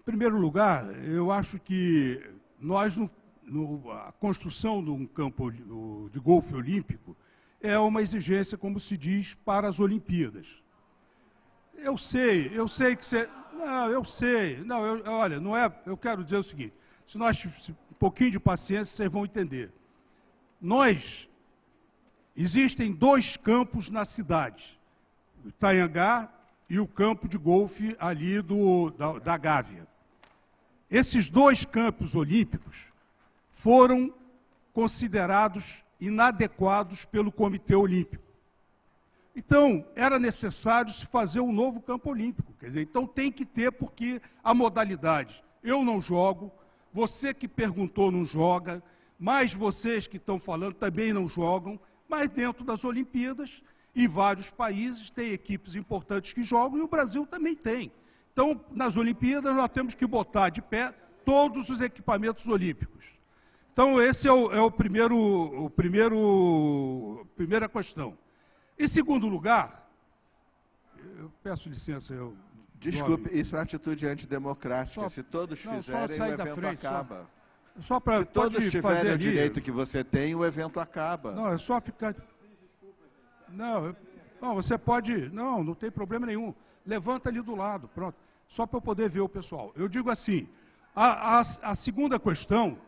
Em primeiro lugar, eu acho que nós, no, no, a construção de um campo de golfe olímpico é uma exigência, como se diz, para as Olimpíadas. Eu sei, eu sei que você... Não, eu sei. Não, eu, olha, não é, eu quero dizer o seguinte, se nós tivermos um pouquinho de paciência, vocês vão entender. Nós, existem dois campos na cidade, o Itaiangá e o campo de golfe ali do, da, da Gávea. Esses dois campos olímpicos foram considerados inadequados pelo Comitê Olímpico. Então, era necessário se fazer um novo campo olímpico. Quer dizer, então tem que ter, porque a modalidade, eu não jogo, você que perguntou não joga, mas vocês que estão falando também não jogam, mas dentro das Olimpíadas, em vários países, tem equipes importantes que jogam, e o Brasil também tem. Então, nas Olimpíadas, nós temos que botar de pé todos os equipamentos olímpicos. Então, esse é o, é o primeiro, o primeiro, primeira questão. Em segundo lugar, eu peço licença, eu... Desculpe, nome. Isso é uma atitude antidemocrática. Só, se todos não, fizerem, o evento frente, acaba. Só, só pra, se todos tiverem fazer o direito ali, que você tem, o evento acaba. Não, é só ficar... Não, eu, não, você pode... Não, não tem problema nenhum. Levanta ali do lado, pronto. Só para eu poder ver o pessoal. Eu digo assim, a, a, a segunda questão...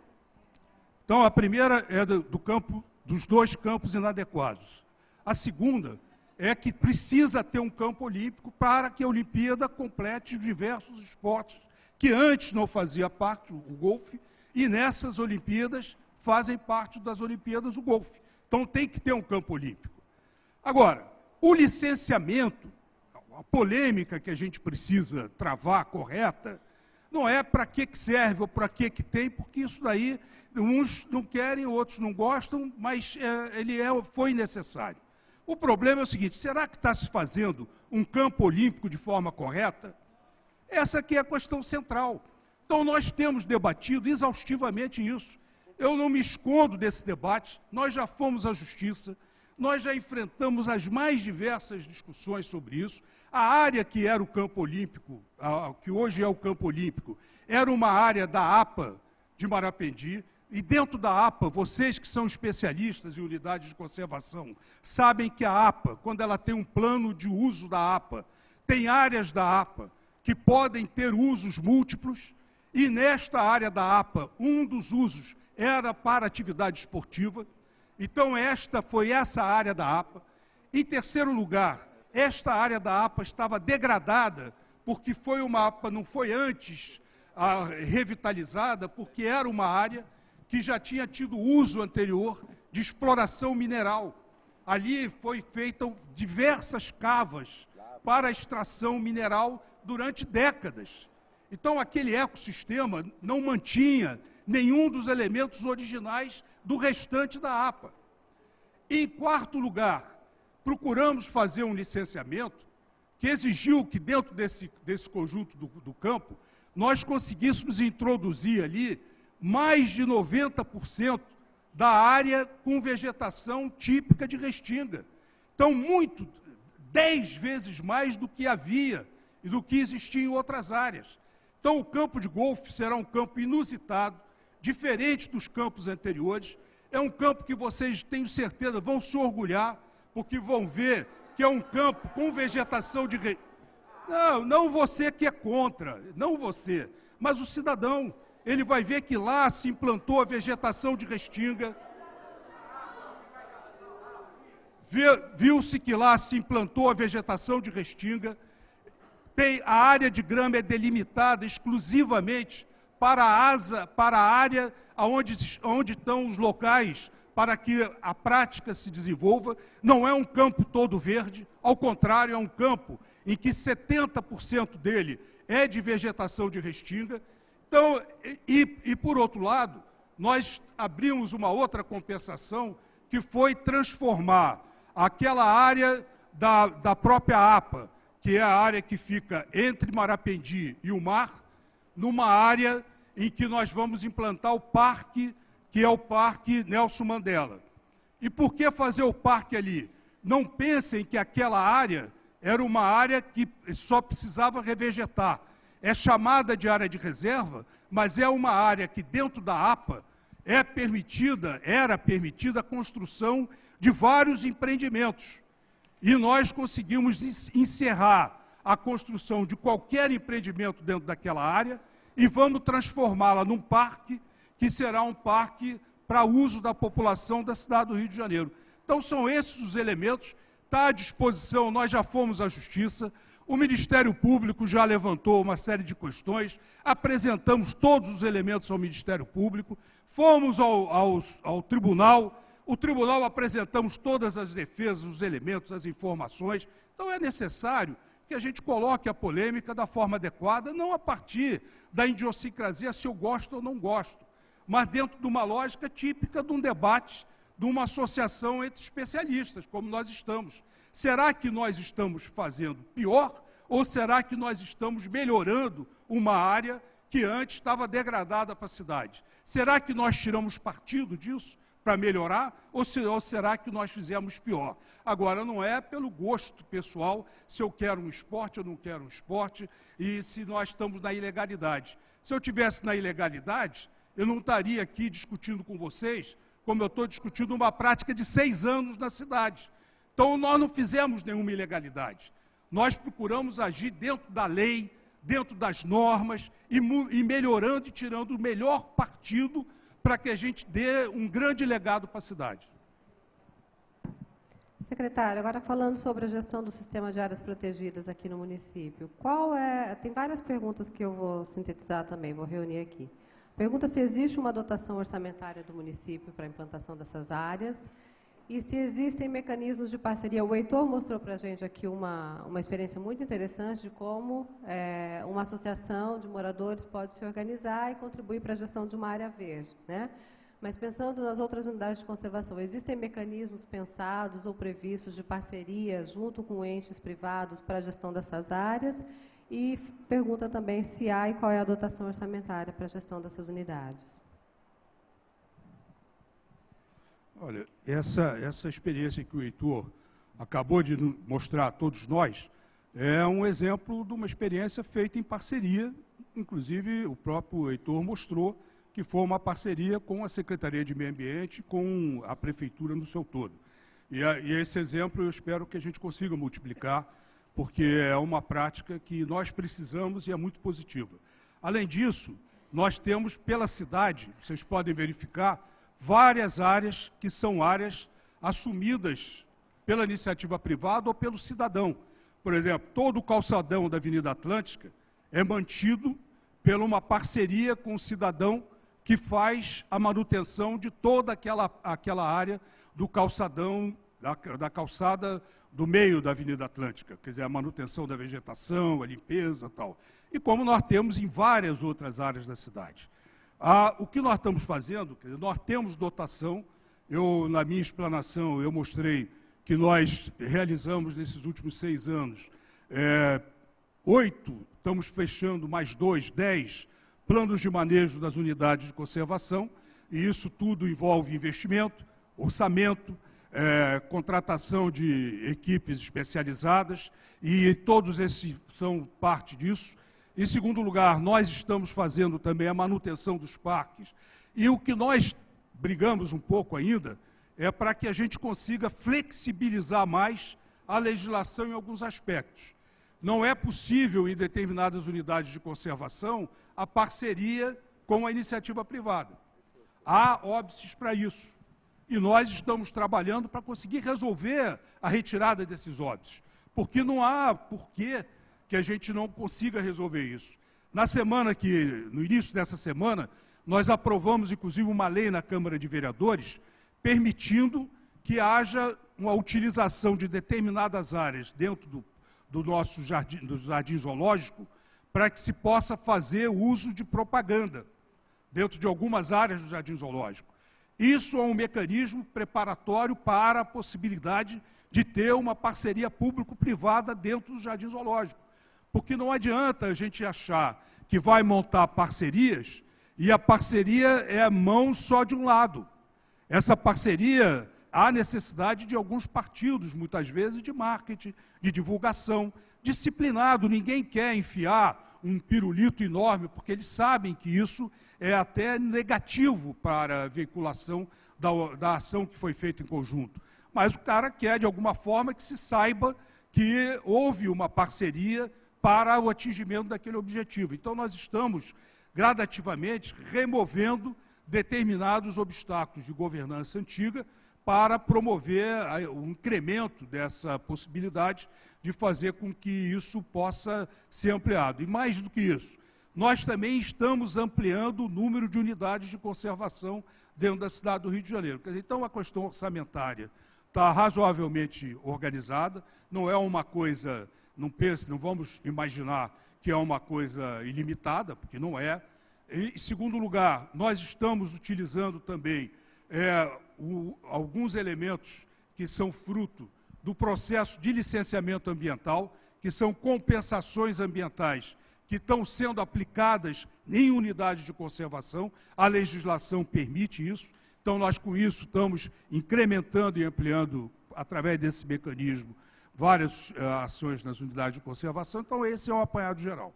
Então, a primeira é do, do campo, dos dois campos inadequados. A segunda é que precisa ter um campo olímpico para que a Olimpíada complete diversos esportes que antes não fazia parte, o golfe, e nessas Olimpíadas fazem parte das Olimpíadas o golfe. Então tem que ter um campo olímpico. Agora, o licenciamento, a polêmica que a gente precisa travar correta, não é para que que serve ou para que que tem, porque isso daí uns não querem, outros não gostam, mas é, ele é, foi necessário. O problema é o seguinte, será que está se fazendo um campo olímpico de forma correta? Essa aqui é a questão central. Então, nós temos debatido exaustivamente isso. Eu não me escondo desse debate, nós já fomos à Justiça, Nós já enfrentamos as mais diversas discussões sobre isso. A área que era o campo olímpico, a, que hoje é o campo olímpico, era uma área da APA de Marapendi, e dentro da APA, vocês que são especialistas em unidades de conservação, sabem que a APA, quando ela tem um plano de uso da APA, tem áreas da APA que podem ter usos múltiplos, e nesta área da APA, um dos usos era para atividade esportiva. Então, esta foi essa área da APA. Em terceiro lugar, esta área da APA estava degradada, porque foi uma APA, não foi antes a, revitalizada, porque era uma área que já tinha tido uso anterior de exploração mineral. Ali foi feita diversas cavas para extração mineral durante décadas. Então, aquele ecossistema não mantinha nenhum dos elementos originais do restante da APA. Em quarto lugar, procuramos fazer um licenciamento que exigiu que dentro desse, desse conjunto do, do campo, nós conseguíssemos introduzir ali mais de noventa por cento da área com vegetação típica de restinga. Então, muito, dez vezes mais do que havia e do que existia em outras áreas. Então, o campo de golfe será um campo inusitado, diferente dos campos anteriores. É um campo que vocês, tenho certeza, vão se orgulhar, porque vão ver que é um campo com vegetação de... Re... Não, não você que é contra, não você, mas o cidadão. Ele vai ver que lá se implantou a vegetação de restinga. Viu-se que lá se implantou a vegetação de restinga. Tem, a área de grama é delimitada exclusivamente para a asa, para a área onde, onde estão os locais para que a prática se desenvolva. Não é um campo todo verde, ao contrário, é um campo em que setenta por cento dele é de vegetação de restinga. Então, e, e por outro lado, nós abrimos uma outra compensação que foi transformar aquela área da, da própria APA, que é a área que fica entre Marapendi e o mar, numa área em que nós vamos implantar o parque, que é o Parque Nelson Mandela. E por que fazer o parque ali? Não pensem que aquela área era uma área que só precisava revegetar. É chamada de área de reserva, mas é uma área que dentro da APA é permitida, era permitida a construção de vários empreendimentos. E nós conseguimos encerrar a construção de qualquer empreendimento dentro daquela área e vamos transformá-la num parque, que será um parque para uso da população da cidade do Rio de Janeiro. Então, são esses os elementos, está à disposição, nós já fomos à Justiça, o Ministério Público já levantou uma série de questões, apresentamos todos os elementos ao Ministério Público, fomos ao, ao, ao Tribunal, o Tribunal apresentamos todas as defesas, os elementos, as informações. Então, é necessário que a gente coloque a polêmica da forma adequada, não a partir da idiosincrasia se eu gosto ou não gosto, mas dentro de uma lógica típica de um debate, de uma associação entre especialistas, como nós estamos. Será que nós estamos fazendo pior ou será que nós estamos melhorando uma área que antes estava degradada para a cidade? Será que nós tiramos partido disso para melhorar, ou, se, ou será que nós fizemos pior? Agora, não é pelo gosto pessoal, se eu quero um esporte, eu não quero um esporte, e se nós estamos na ilegalidade. Se eu estivesse na ilegalidade, eu não estaria aqui discutindo com vocês, como eu estou discutindo uma prática de seis anos na cidade. Então, nós não fizemos nenhuma ilegalidade. Nós procuramos agir dentro da lei, dentro das normas, e, e melhorando e tirando o melhor partido para que a gente dê um grande legado para a cidade. Secretário, agora falando sobre a gestão do sistema de áreas protegidas aqui no município, qual é, tem várias perguntas que eu vou sintetizar também, vou reunir aqui. Pergunta se existe uma dotação orçamentária do município para a implantação dessas áreas e se existem mecanismos de parceria. O Heitor mostrou para a gente aqui uma, uma experiência muito interessante de como é, uma associação de moradores pode se organizar e contribuir para a gestão de uma área verde, né? Mas pensando nas outras unidades de conservação, existem mecanismos pensados ou previstos de parceria junto com entes privados para a gestão dessas áreas? E pergunta também se há e qual é a dotação orçamentária para a gestão dessas unidades. Olha, essa, essa experiência que o Heitor acabou de mostrar a todos nós é um exemplo de uma experiência feita em parceria, inclusive o próprio Heitor mostrou que foi uma parceria com a Secretaria de Meio Ambiente, com a Prefeitura no seu todo. E, a, e esse exemplo eu espero que a gente consiga multiplicar, porque é uma prática que nós precisamos e é muito positiva. Além disso, nós temos pela cidade, vocês podem verificar, várias áreas que são áreas assumidas pela iniciativa privada ou pelo cidadão. Por exemplo, todo o calçadão da Avenida Atlântica é mantido pela uma parceria com o cidadão que faz a manutenção de toda aquela, aquela área do calçadão, da, da calçada do meio da Avenida Atlântica, quer dizer, a manutenção da vegetação, a limpeza e tal. E como nós temos em várias outras áreas da cidade. Ah, o que nós estamos fazendo, quer dizer, nós temos dotação, eu, na minha explanação, eu mostrei que nós realizamos nesses últimos seis anos, é, oito, estamos fechando mais dois, dez, planos de manejo das unidades de conservação, e isso tudo envolve investimento, orçamento, é, contratação de equipes especializadas, e todos esses são parte disso. Em segundo lugar, nós estamos fazendo também a manutenção dos parques, e o que nós brigamos um pouco ainda é para que a gente consiga flexibilizar mais a legislação em alguns aspectos. Não é possível, em determinadas unidades de conservação, a parceria com a iniciativa privada. Há óbices para isso. E nós estamos trabalhando para conseguir resolver a retirada desses óbices, porque não há porquê que a gente não consiga resolver isso. Na semana que, no início dessa semana, nós aprovamos, inclusive, uma lei na Câmara de Vereadores, permitindo que haja uma utilização de determinadas áreas dentro do do nosso jardim, do jardim zoológico, para que se possa fazer uso de propaganda dentro de algumas áreas do jardim zoológico. Isso é um mecanismo preparatório para a possibilidade de ter uma parceria público-privada dentro do jardim zoológico. Porque não adianta a gente achar que vai montar parcerias e a parceria é mão só de um lado. Essa parceria... há necessidade de alguns partidos, muitas vezes, de marketing, de divulgação, disciplinado. Ninguém quer enfiar um pirulito enorme, porque eles sabem que isso é até negativo para a veiculação da, da ação que foi feita em conjunto. Mas o cara quer, de alguma forma, que se saiba que houve uma parceria para o atingimento daquele objetivo. Então, nós estamos, gradativamente, removendo determinados obstáculos de governança antiga, para promover o incremento dessa possibilidade de fazer com que isso possa ser ampliado. E mais do que isso, nós também estamos ampliando o número de unidades de conservação dentro da cidade do Rio de Janeiro. Então, a questão orçamentária está razoavelmente organizada, não é uma coisa, não pense, não vamos imaginar que é uma coisa ilimitada, porque não é. Em segundo lugar, nós estamos utilizando também é, O, alguns elementos que são fruto do processo de licenciamento ambiental, que são compensações ambientais que estão sendo aplicadas em unidades de conservação, a legislação permite isso, então nós com isso estamos incrementando e ampliando, através desse mecanismo, várias uh, ações nas unidades de conservação, então esse é um apanhado geral.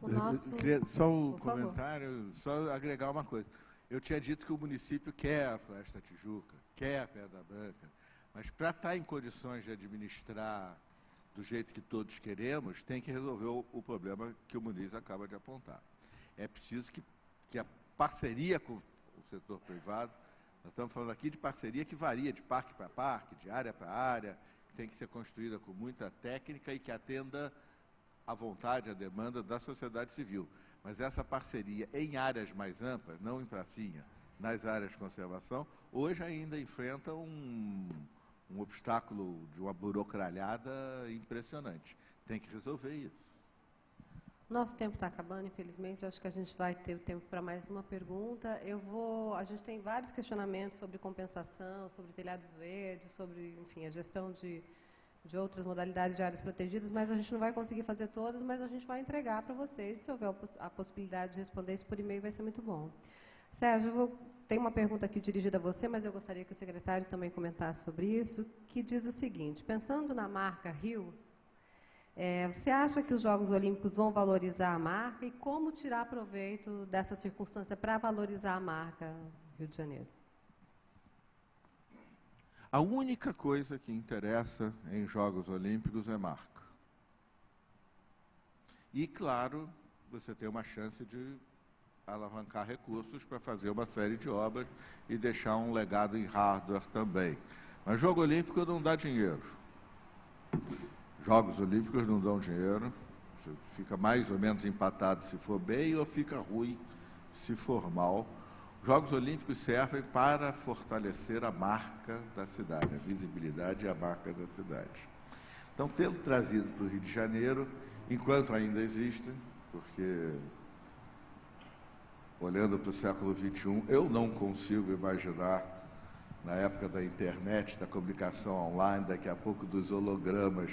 O nosso... Só um Por comentário, favor. Só agregar uma coisa. Eu tinha dito que o município quer a Floresta da Tijuca, quer a Pedra Branca, mas para estar em condições de administrar do jeito que todos queremos, tem que resolver o, o problema que o Muniz acaba de apontar. É preciso que, que a parceria com o setor privado, nós estamos falando aqui de parceria que varia de parque para parque, de área para área, que tem que ser construída com muita técnica e que atenda à vontade, à demanda da sociedade civil. Mas essa parceria em áreas mais amplas, não em pracinha, nas áreas de conservação, hoje ainda enfrenta um, um obstáculo de uma burocralhada impressionante. Tem que resolver isso. Nosso tempo está acabando, infelizmente. Acho que a gente vai ter o tempo para mais uma pergunta. Eu vou... A gente tem vários questionamentos sobre compensação, sobre telhados verdes, sobre, enfim, a gestão de... de outras modalidades de áreas protegidas, mas a gente não vai conseguir fazer todas, mas a gente vai entregar para vocês, se houver a possibilidade de responder isso por e-mail, vai ser muito bom. Sérgio, eu vou tem uma pergunta aqui dirigida a você, mas eu gostaria que o secretário também comentasse sobre isso, que diz o seguinte: pensando na marca Rio, é, você acha que os Jogos Olímpicos vão valorizar a marca e como tirar proveito dessa circunstância para valorizar a marca Rio de Janeiro? A única coisa que interessa em Jogos Olímpicos é marca. E, claro, você tem uma chance de alavancar recursos para fazer uma série de obras e deixar um legado em hardware também. Mas Jogo Olímpico não dá dinheiro. Jogos Olímpicos não dão dinheiro. Você fica mais ou menos empatado se for bem ou fica ruim se for mal. Jogos Olímpicos servem para fortalecer a marca da cidade, a visibilidade e a marca da cidade. Então, tendo trazido para o Rio de Janeiro, enquanto ainda existem, porque, olhando para o século vinte e um, eu não consigo imaginar, na época da internet, da comunicação online, daqui a pouco dos hologramas,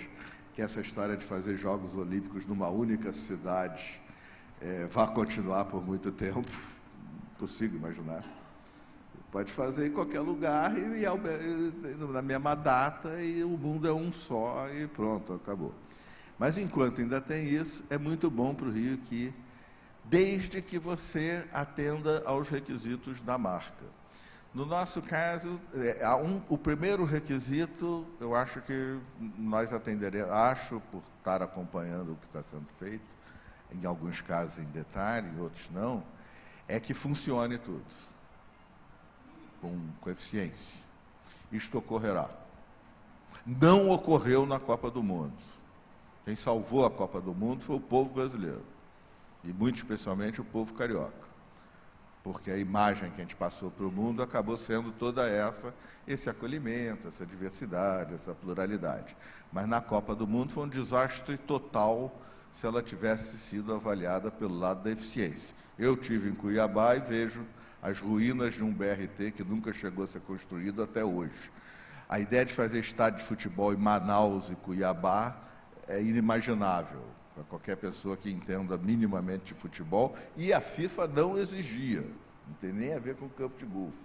que essa história de fazer Jogos Olímpicos numa única cidade é, vá continuar por muito tempo. Consigo imaginar. Pode fazer em qualquer lugar e, e na mesma data, e o mundo é um só e pronto, acabou. Mas enquanto ainda tem isso, é muito bom para o Rio que, desde que você atenda aos requisitos da marca. No nosso caso, é, um, o primeiro requisito, eu acho que nós atenderemos, acho, por estar acompanhando o que está sendo feito, em alguns casos em detalhe, em outros não, é que funcione tudo, com, com eficiência. Isto ocorrerá. Não ocorreu na Copa do Mundo. Quem salvou a Copa do Mundo foi o povo brasileiro, e muito especialmente o povo carioca, porque a imagem que a gente passou para o mundo acabou sendo toda essa, esse acolhimento, essa diversidade, essa pluralidade. Mas na Copa do Mundo foi um desastre total se ela tivesse sido avaliada pelo lado da eficiência. Eu estive em Cuiabá e vejo as ruínas de um B R T que nunca chegou a ser construído até hoje. A ideia de fazer estádio de futebol em Manaus e Cuiabá é inimaginável para qualquer pessoa que entenda minimamente de futebol, e a FIFA não exigia, não tem nem a ver com o campo de golfe,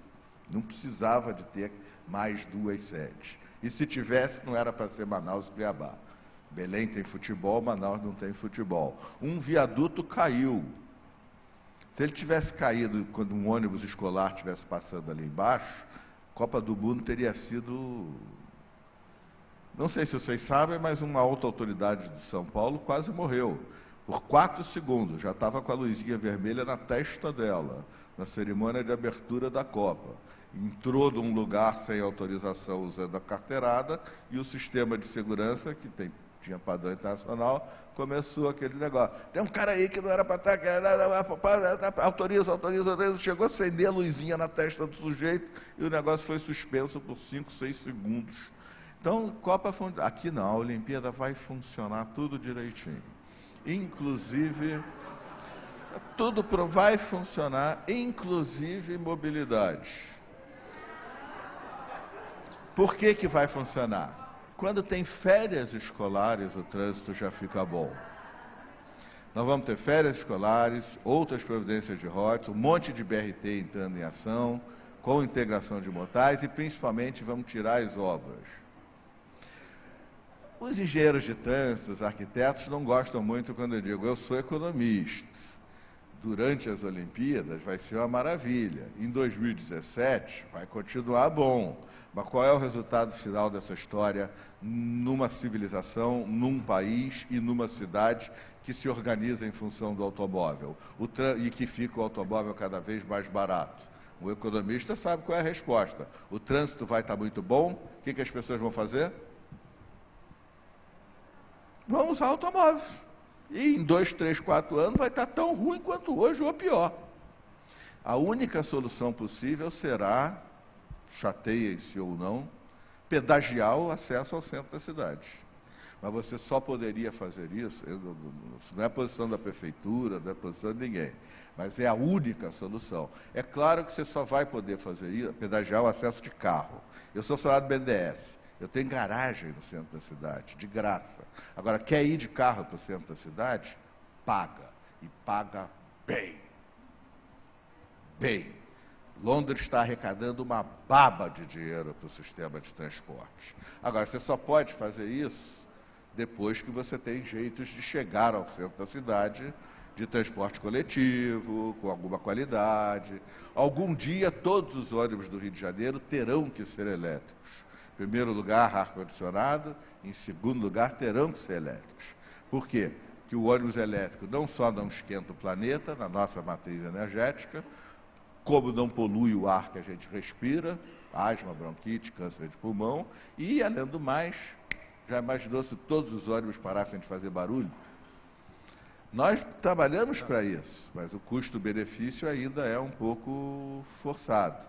não precisava de ter mais duas sedes. E se tivesse, não era para ser Manaus e Cuiabá. Belém tem futebol, Manaus não tem futebol. Um viaduto caiu. Se ele tivesse caído quando um ônibus escolar estivesse passando ali embaixo, Copa do Mundo teria sido... Não sei se vocês sabem, mas uma outra autoridade de São Paulo quase morreu. Por quatro segundos, já estava com a luzinha vermelha na testa dela, na cerimônia de abertura da Copa. Entrou num lugar sem autorização usando a carteirada e o sistema de segurança, que tem, tinha padrão internacional, começou aquele negócio. Tem um cara aí que não era para estar... Autoriza, autoriza, autoriza. Chegou a acender a luzinha na testa do sujeito e o negócio foi suspenso por cinco, seis segundos. Então, Copa... Aqui não, a Olimpíada vai funcionar tudo direitinho. Inclusive... Tudo pro, vai funcionar, inclusive mobilidade. Por que que vai funcionar? Quando tem férias escolares, o trânsito já fica bom. Nós vamos ter férias escolares, outras providências de rotas, um monte de B R T entrando em ação, com integração de mortais e, principalmente, vamos tirar as obras. Os engenheiros de trânsito, os arquitetos, não gostam muito quando eu digo, eu sou economista. Durante as Olimpíadas vai ser uma maravilha. Em dois mil e dezessete vai continuar bom. Mas qual é o resultado final dessa história numa civilização, num país e numa cidade que se organiza em função do automóvel o e que fica o automóvel cada vez mais barato? O economista sabe qual é a resposta. O trânsito vai estar muito bom, o que, que as pessoas vão fazer? Vão usar automóvel. E em dois, três, quatro anos vai estar tão ruim quanto hoje, ou pior. A única solução possível será, chateiem-se ou não, pedagiar o acesso ao centro da cidade. Mas você só poderia fazer isso, não é a posição da prefeitura, não é a posição de ninguém, mas é a única solução. É claro que você só vai poder fazer isso, pedagiar o acesso de carro. Eu sou funcionário do B N D E S. Eu tenho garagem no centro da cidade, de graça. Agora, quer ir de carro para o centro da cidade? Paga. E paga bem. Bem. Londres está arrecadando uma baba de dinheiro para o sistema de transportes. Agora, você só pode fazer isso depois que você tem jeitos de chegar ao centro da cidade de transporte coletivo, com alguma qualidade. Algum dia, todos os ônibus do Rio de Janeiro terão que ser elétricos. Em primeiro lugar, ar-condicionado. Em segundo lugar, terão que ser elétricos. Por quê? Porque o ônibus elétrico não só não esquenta o planeta, na nossa matriz energética, como não polui o ar que a gente respira, asma, bronquite, câncer de pulmão, e, além do mais, já imaginou se todos os ônibus parassem de fazer barulho? Nós trabalhamos para isso, mas o custo-benefício ainda é um pouco forçado.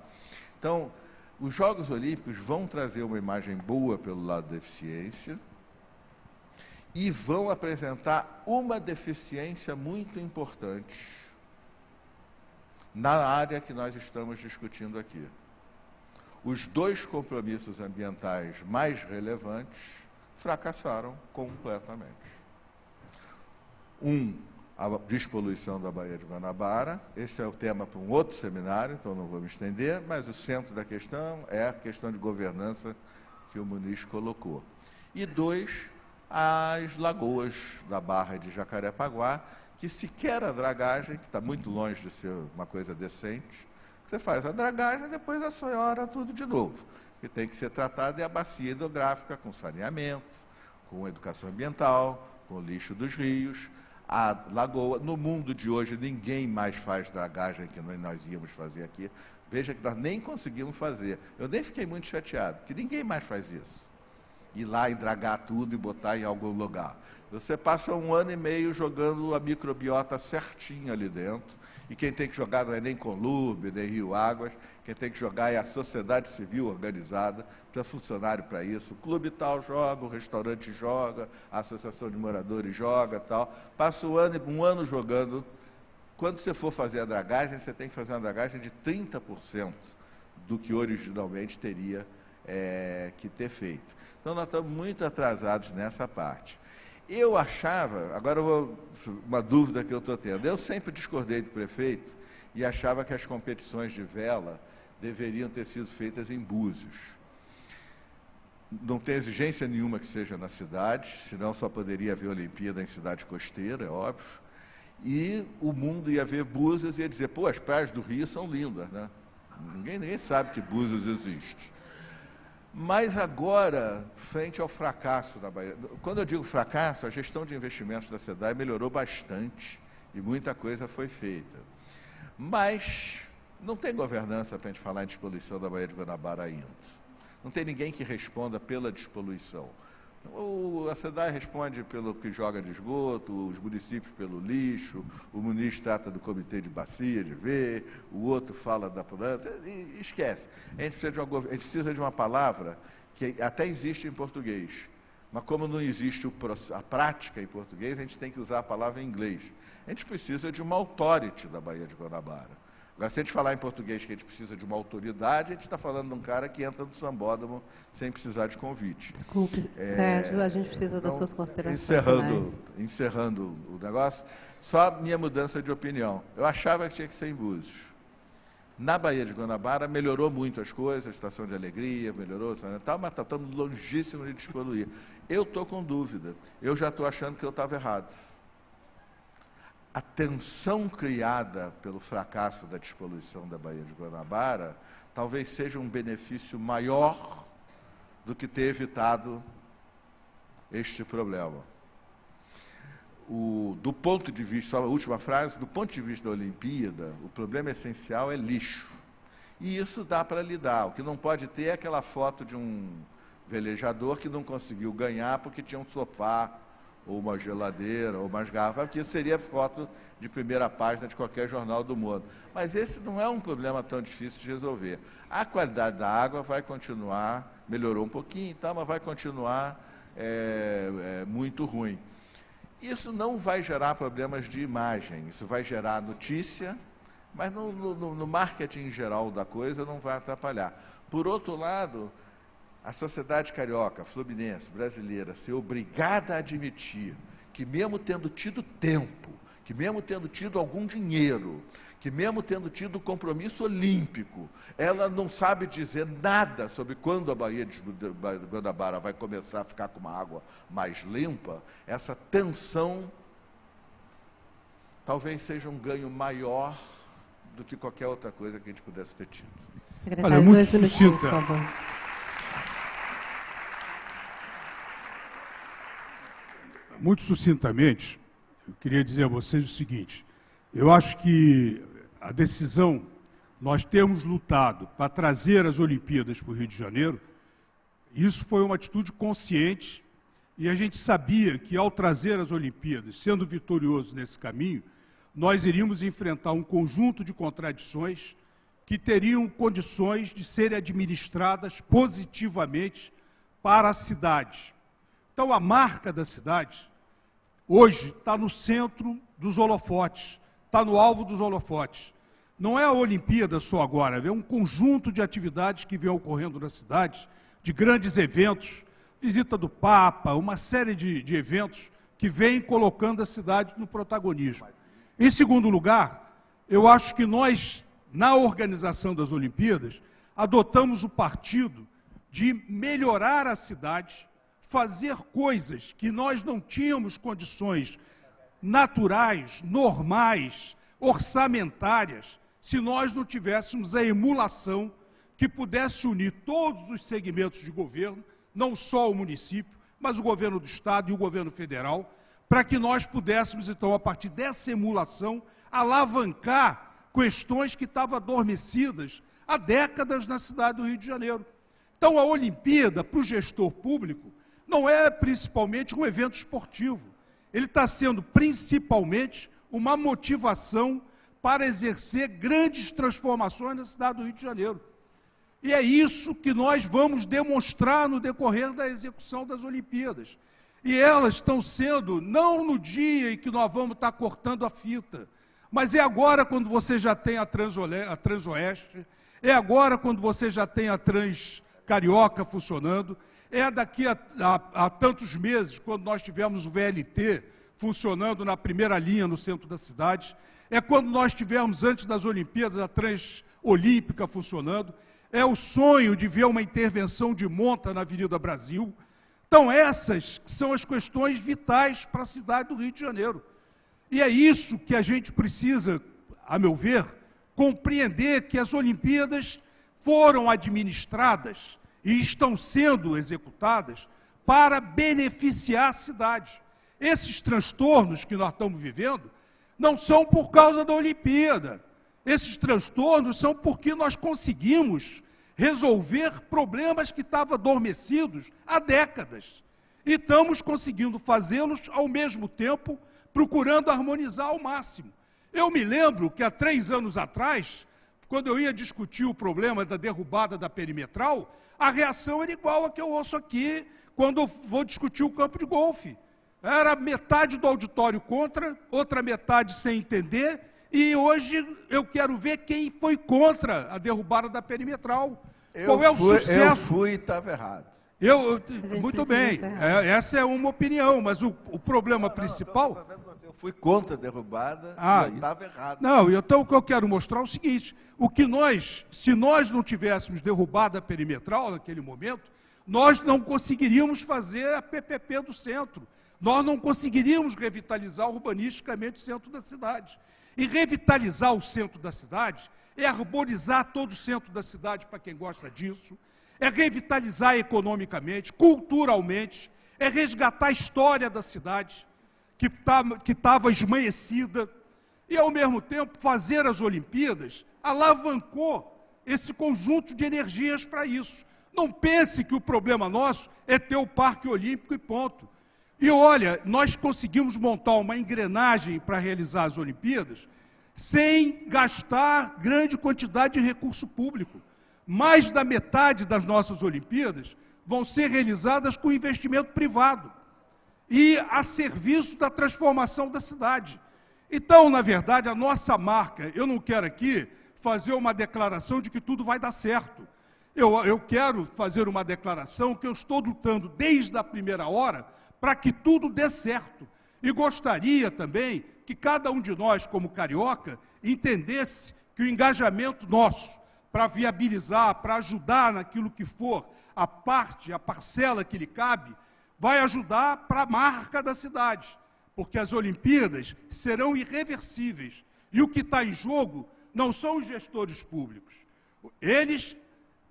Então, os Jogos Olímpicos vão trazer uma imagem boa pelo lado da eficiência e vão apresentar uma deficiência muito importante na área que nós estamos discutindo aqui. Os dois compromissos ambientais mais relevantes fracassaram completamente. Um, a despoluição da Baía de Guanabara. Esse é o tema para um outro seminário, então não vou me estender, mas o centro da questão é a questão de governança que o Muniz colocou. E dois, as lagoas da Barra de Jacarepaguá, que sequer a dragagem, que está muito longe de ser uma coisa decente, você faz a dragagem, depois assoalha tudo de novo. O que tem que ser tratado é a bacia hidrográfica, com saneamento, com educação ambiental, com lixo dos rios, a lagoa. No mundo de hoje, ninguém mais faz dragagem que nós íamos fazer aqui. Veja que nós nem conseguimos fazer. Eu nem fiquei muito chateado, porque ninguém mais faz isso. Ir lá e dragar tudo e botar em algum lugar. Você passa um ano e meio jogando a microbiota certinha ali dentro, e quem tem que jogar não é nem Conlurbe, nem Rio Águas, quem tem que jogar é a sociedade civil organizada, precisa funcionário para isso, o clube tal joga, o restaurante joga, a associação de moradores joga, tal. Passa um ano, um ano jogando. Quando você for fazer a dragagem, você tem que fazer uma dragagem de trinta por cento do que originalmente teria é, que ter feito. Então, nós estamos muito atrasados nessa parte. Eu achava, agora eu vou, uma dúvida que eu estou tendo, eu sempre discordei do prefeito e achava que as competições de vela deveriam ter sido feitas em Búzios. Não tem exigência nenhuma que seja na cidade, senão só poderia haver Olimpíada em cidade costeira, é óbvio, e o mundo ia ver Búzios e ia dizer, pô, as praias do Rio são lindas, né? Ninguém, ninguém sabe que Búzios existe. Mas agora, frente ao fracasso da Bahia, quando eu digo fracasso, a gestão de investimentos da SEDAI melhorou bastante e muita coisa foi feita. Mas não tem governança para a gente falar em despoluição da Baía de Guanabara ainda. Não tem ninguém que responda pela despoluição. O, a SEDAI responde pelo que joga de esgoto, os municípios pelo lixo, o Muniz trata do comitê de bacia, de ver, o outro fala da planta, e esquece. A gente precisa de uma, a gente precisa de uma palavra que até existe em português, mas como não existe o, a prática em português, a gente tem que usar a palavra em inglês. A gente precisa de uma authority da Baía de Guanabara. Agora, se a gente falar em português que a gente precisa de uma autoridade, a gente está falando de um cara que entra no sambódromo sem precisar de convite. Desculpe, é, Sérgio, a gente precisa então, das suas considerações. Encerrando, encerrando o negócio, só minha mudança de opinião. Eu achava que tinha que ser em Búzios. Na Baía de Guanabara, melhorou muito as coisas, a Estação de Alegria melhorou, tal, mas estamos longíssimo de despoluir. Eu estou com dúvida. Eu já estou achando que eu estava errado. A tensão criada pelo fracasso da despoluição da Baía de Guanabara talvez seja um benefício maior do que ter evitado este problema. O, do ponto de vista, só a última frase, do ponto de vista da Olimpíada, o problema essencial é lixo. E isso dá para lidar. O que não pode ter é aquela foto de um velejador que não conseguiu ganhar porque tinha um sofá, ou uma geladeira, ou umas garrafas, porque isso seria foto de primeira página de qualquer jornal do mundo. Mas esse não é um problema tão difícil de resolver. A qualidade da água vai continuar, melhorou um pouquinho e tal, mas vai continuar é, é, muito ruim. Isso não vai gerar problemas de imagem, isso vai gerar notícia, mas no, no, no marketing geral da coisa não vai atrapalhar. Por outro lado, a sociedade carioca, fluminense, brasileira, ser obrigada a admitir que, mesmo tendo tido tempo, que mesmo tendo tido algum dinheiro, que mesmo tendo tido compromisso olímpico, ela não sabe dizer nada sobre quando a Baía de Guanabara vai começar a ficar com uma água mais limpa, essa tensão talvez seja um ganho maior do que qualquer outra coisa que a gente pudesse ter tido. Secretário, olha, muito sucinta. Por favor. Muito sucintamente, eu queria dizer a vocês o seguinte, eu acho que a decisão, nós temos lutado para trazer as Olimpíadas para o Rio de Janeiro, isso foi uma atitude consciente, e a gente sabia que ao trazer as Olimpíadas, sendo vitorioso nesse caminho, nós iríamos enfrentar um conjunto de contradições que teriam condições de serem administradas positivamente para a cidade. Então, a marca da cidade, hoje, está no centro dos holofotes, está no alvo dos holofotes. Não é a Olimpíada só agora, é um conjunto de atividades que vem ocorrendo na cidade, de grandes eventos, visita do Papa, uma série de, de eventos que vem colocando a cidade no protagonismo. Em segundo lugar, eu acho que nós, na organização das Olimpíadas, adotamos o partido de melhorar a cidade, fazer coisas que nós não tínhamos condições naturais, normais, orçamentárias, se nós não tivéssemos a emulação que pudesse unir todos os segmentos de governo, não só o município, mas o governo do Estado e o governo federal, para que nós pudéssemos, então, a partir dessa emulação, alavancar questões que estavam adormecidas há décadas na cidade do Rio de Janeiro. Então, a Olimpíada, para o gestor público, não é principalmente um evento esportivo. Ele está sendo principalmente uma motivação para exercer grandes transformações na cidade do Rio de Janeiro. E é isso que nós vamos demonstrar no decorrer da execução das Olimpíadas. E elas estão sendo, não no dia em que nós vamos estar cortando a fita, mas é agora quando você já tem a Transoeste, é agora quando você já tem a Transcarioca funcionando, é daqui a, a, a tantos meses, quando nós tivermos o V L T funcionando na primeira linha no centro da cidade, é quando nós tivermos, antes das Olimpíadas, a Transolímpica funcionando, é o sonho de ver uma intervenção de monta na Avenida Brasil. Então, essas são as questões vitais para a cidade do Rio de Janeiro. E é isso que a gente precisa, a meu ver, compreender, que as Olimpíadas foram administradas e estão sendo executadas para beneficiar a cidade. Esses transtornos que nós estamos vivendo não são por causa da Olimpíada. Esses transtornos são porque nós conseguimos resolver problemas que estavam adormecidos há décadas. E estamos conseguindo fazê-los, ao mesmo tempo, procurando harmonizar ao máximo. Eu me lembro que há três anos atrás, quando eu ia discutir o problema da derrubada da perimetral, a reação era igual a que eu ouço aqui quando eu vou discutir o campo de golfe. Era metade do auditório contra, outra metade sem entender, e hoje eu quero ver quem foi contra a derrubada da perimetral. Eu Qual é o fui, sucesso? Eu fui e estava errado. Eu, muito bem, é, essa é uma opinião, mas o, o problema não, principal... Não, eu, tô, eu fui contra a derrubada, ah, e estava errado. Não, então o que eu quero mostrar é o seguinte, o que nós, se nós não tivéssemos derrubado a perimetral naquele momento, nós não conseguiríamos fazer a P P P do centro, nós não conseguiríamos revitalizar urbanisticamente o centro da cidade. E revitalizar o centro da cidade é arborizar todo o centro da cidade, para quem gosta disso, é revitalizar economicamente, culturalmente, é resgatar a história da cidade, que estava esmaecida, e, ao mesmo tempo, fazer as Olimpíadas alavancou esse conjunto de energias para isso. Não pense que o problema nosso é ter o Parque Olímpico e ponto. E, olha, nós conseguimos montar uma engrenagem para realizar as Olimpíadas sem gastar grande quantidade de recurso público. Mais da metade das nossas Olimpíadas vão ser realizadas com investimento privado e a serviço da transformação da cidade. Então, na verdade, a nossa marca, eu não quero aqui fazer uma declaração de que tudo vai dar certo. Eu, eu quero fazer uma declaração que eu estou lutando desde a primeira hora para que tudo dê certo. E gostaria também que cada um de nós, como carioca, entendesse que o engajamento nosso para viabilizar, para ajudar naquilo que for a parte, a parcela que lhe cabe, vai ajudar para a marca da cidade, porque as Olimpíadas serão irreversíveis. E o que está em jogo não são os gestores públicos. Eles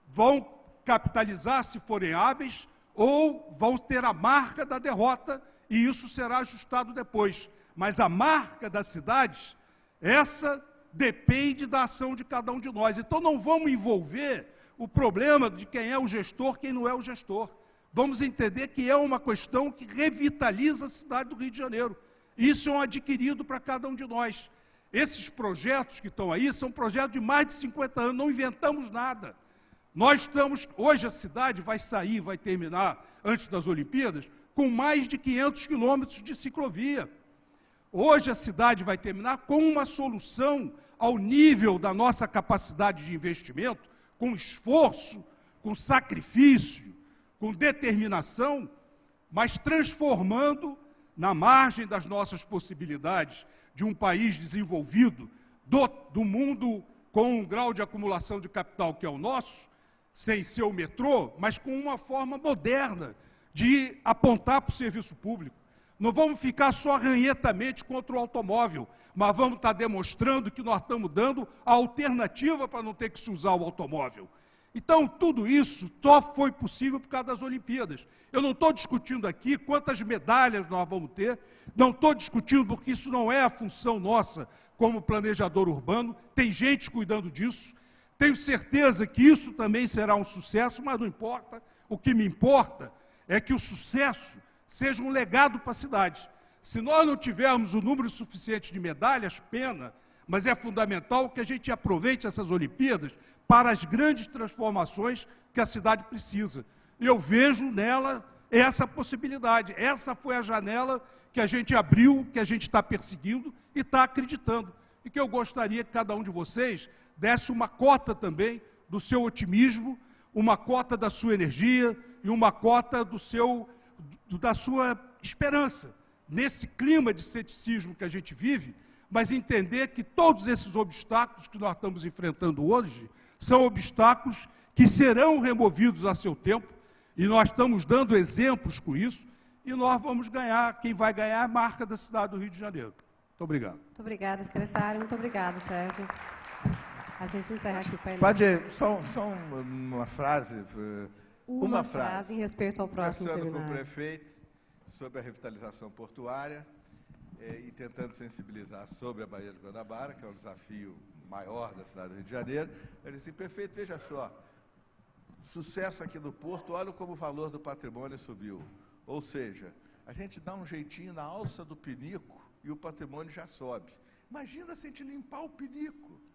vão capitalizar, se forem hábeis, ou vão ter a marca da derrota, e isso será ajustado depois. Mas a marca da cidade, essa depende da ação de cada um de nós. Então não vamos envolver o problema de quem é o gestor, quem não é o gestor. Vamos entender que é uma questão que revitaliza a cidade do Rio de Janeiro. Isso é um adquirido para cada um de nós. Esses projetos que estão aí são projetos de mais de cinquenta anos, não inventamos nada. Nós estamos, hoje a cidade vai sair, vai terminar antes das Olimpíadas, com mais de quinhentos quilômetros de ciclovia. Hoje a cidade vai terminar com uma solução ao nível da nossa capacidade de investimento, com esforço, com sacrifício, com determinação, mas transformando na margem das nossas possibilidades de um país desenvolvido, do, do mundo com um grau de acumulação de capital que é o nosso, sem ser o metrô, mas com uma forma moderna de apontar para o serviço público. Não vamos ficar só arranhetamente contra o automóvel, mas vamos estar demonstrando que nós estamos dando a alternativa para não ter que se usar o automóvel. Então, tudo isso só foi possível por causa das Olimpíadas. Eu não estou discutindo aqui quantas medalhas nós vamos ter, não estou discutindo porque isso não é a função nossa como planejador urbano, tem gente cuidando disso, tenho certeza que isso também será um sucesso, mas não importa. O que me importa é que o sucesso seja um legado para a cidade. Se nós não tivermos o número suficiente de medalhas, pena, mas é fundamental que a gente aproveite essas Olimpíadas para as grandes transformações que a cidade precisa. Eu vejo nela essa possibilidade. Essa foi a janela que a gente abriu, que a gente está perseguindo e está acreditando. E que eu gostaria que cada um de vocês desse uma cota também do seu otimismo, uma cota da sua energia e uma cota do seu, da sua esperança. Nesse clima de ceticismo que a gente vive, mas entender que todos esses obstáculos que nós estamos enfrentando hoje são obstáculos que serão removidos a seu tempo, e nós estamos dando exemplos com isso, e nós vamos ganhar, quem vai ganhar é a marca da cidade do Rio de Janeiro. Muito obrigado. Muito obrigada, secretário. Muito obrigado, Sérgio. A gente encerra aqui o painel. Pode, só, só uma frase. Uma, uma frase, frase em respeito ao próximo seminário. Conversando com o prefeito sobre a revitalização portuária é, e tentando sensibilizar sobre a Baía de Guanabara, que é um desafio maior da cidade do Rio de Janeiro, ele disse, prefeito, veja só, sucesso aqui no Porto, olha como o valor do patrimônio subiu. Ou seja, a gente dá um jeitinho na alça do pinico e o patrimônio já sobe. Imagina se a gente limpar o pinico.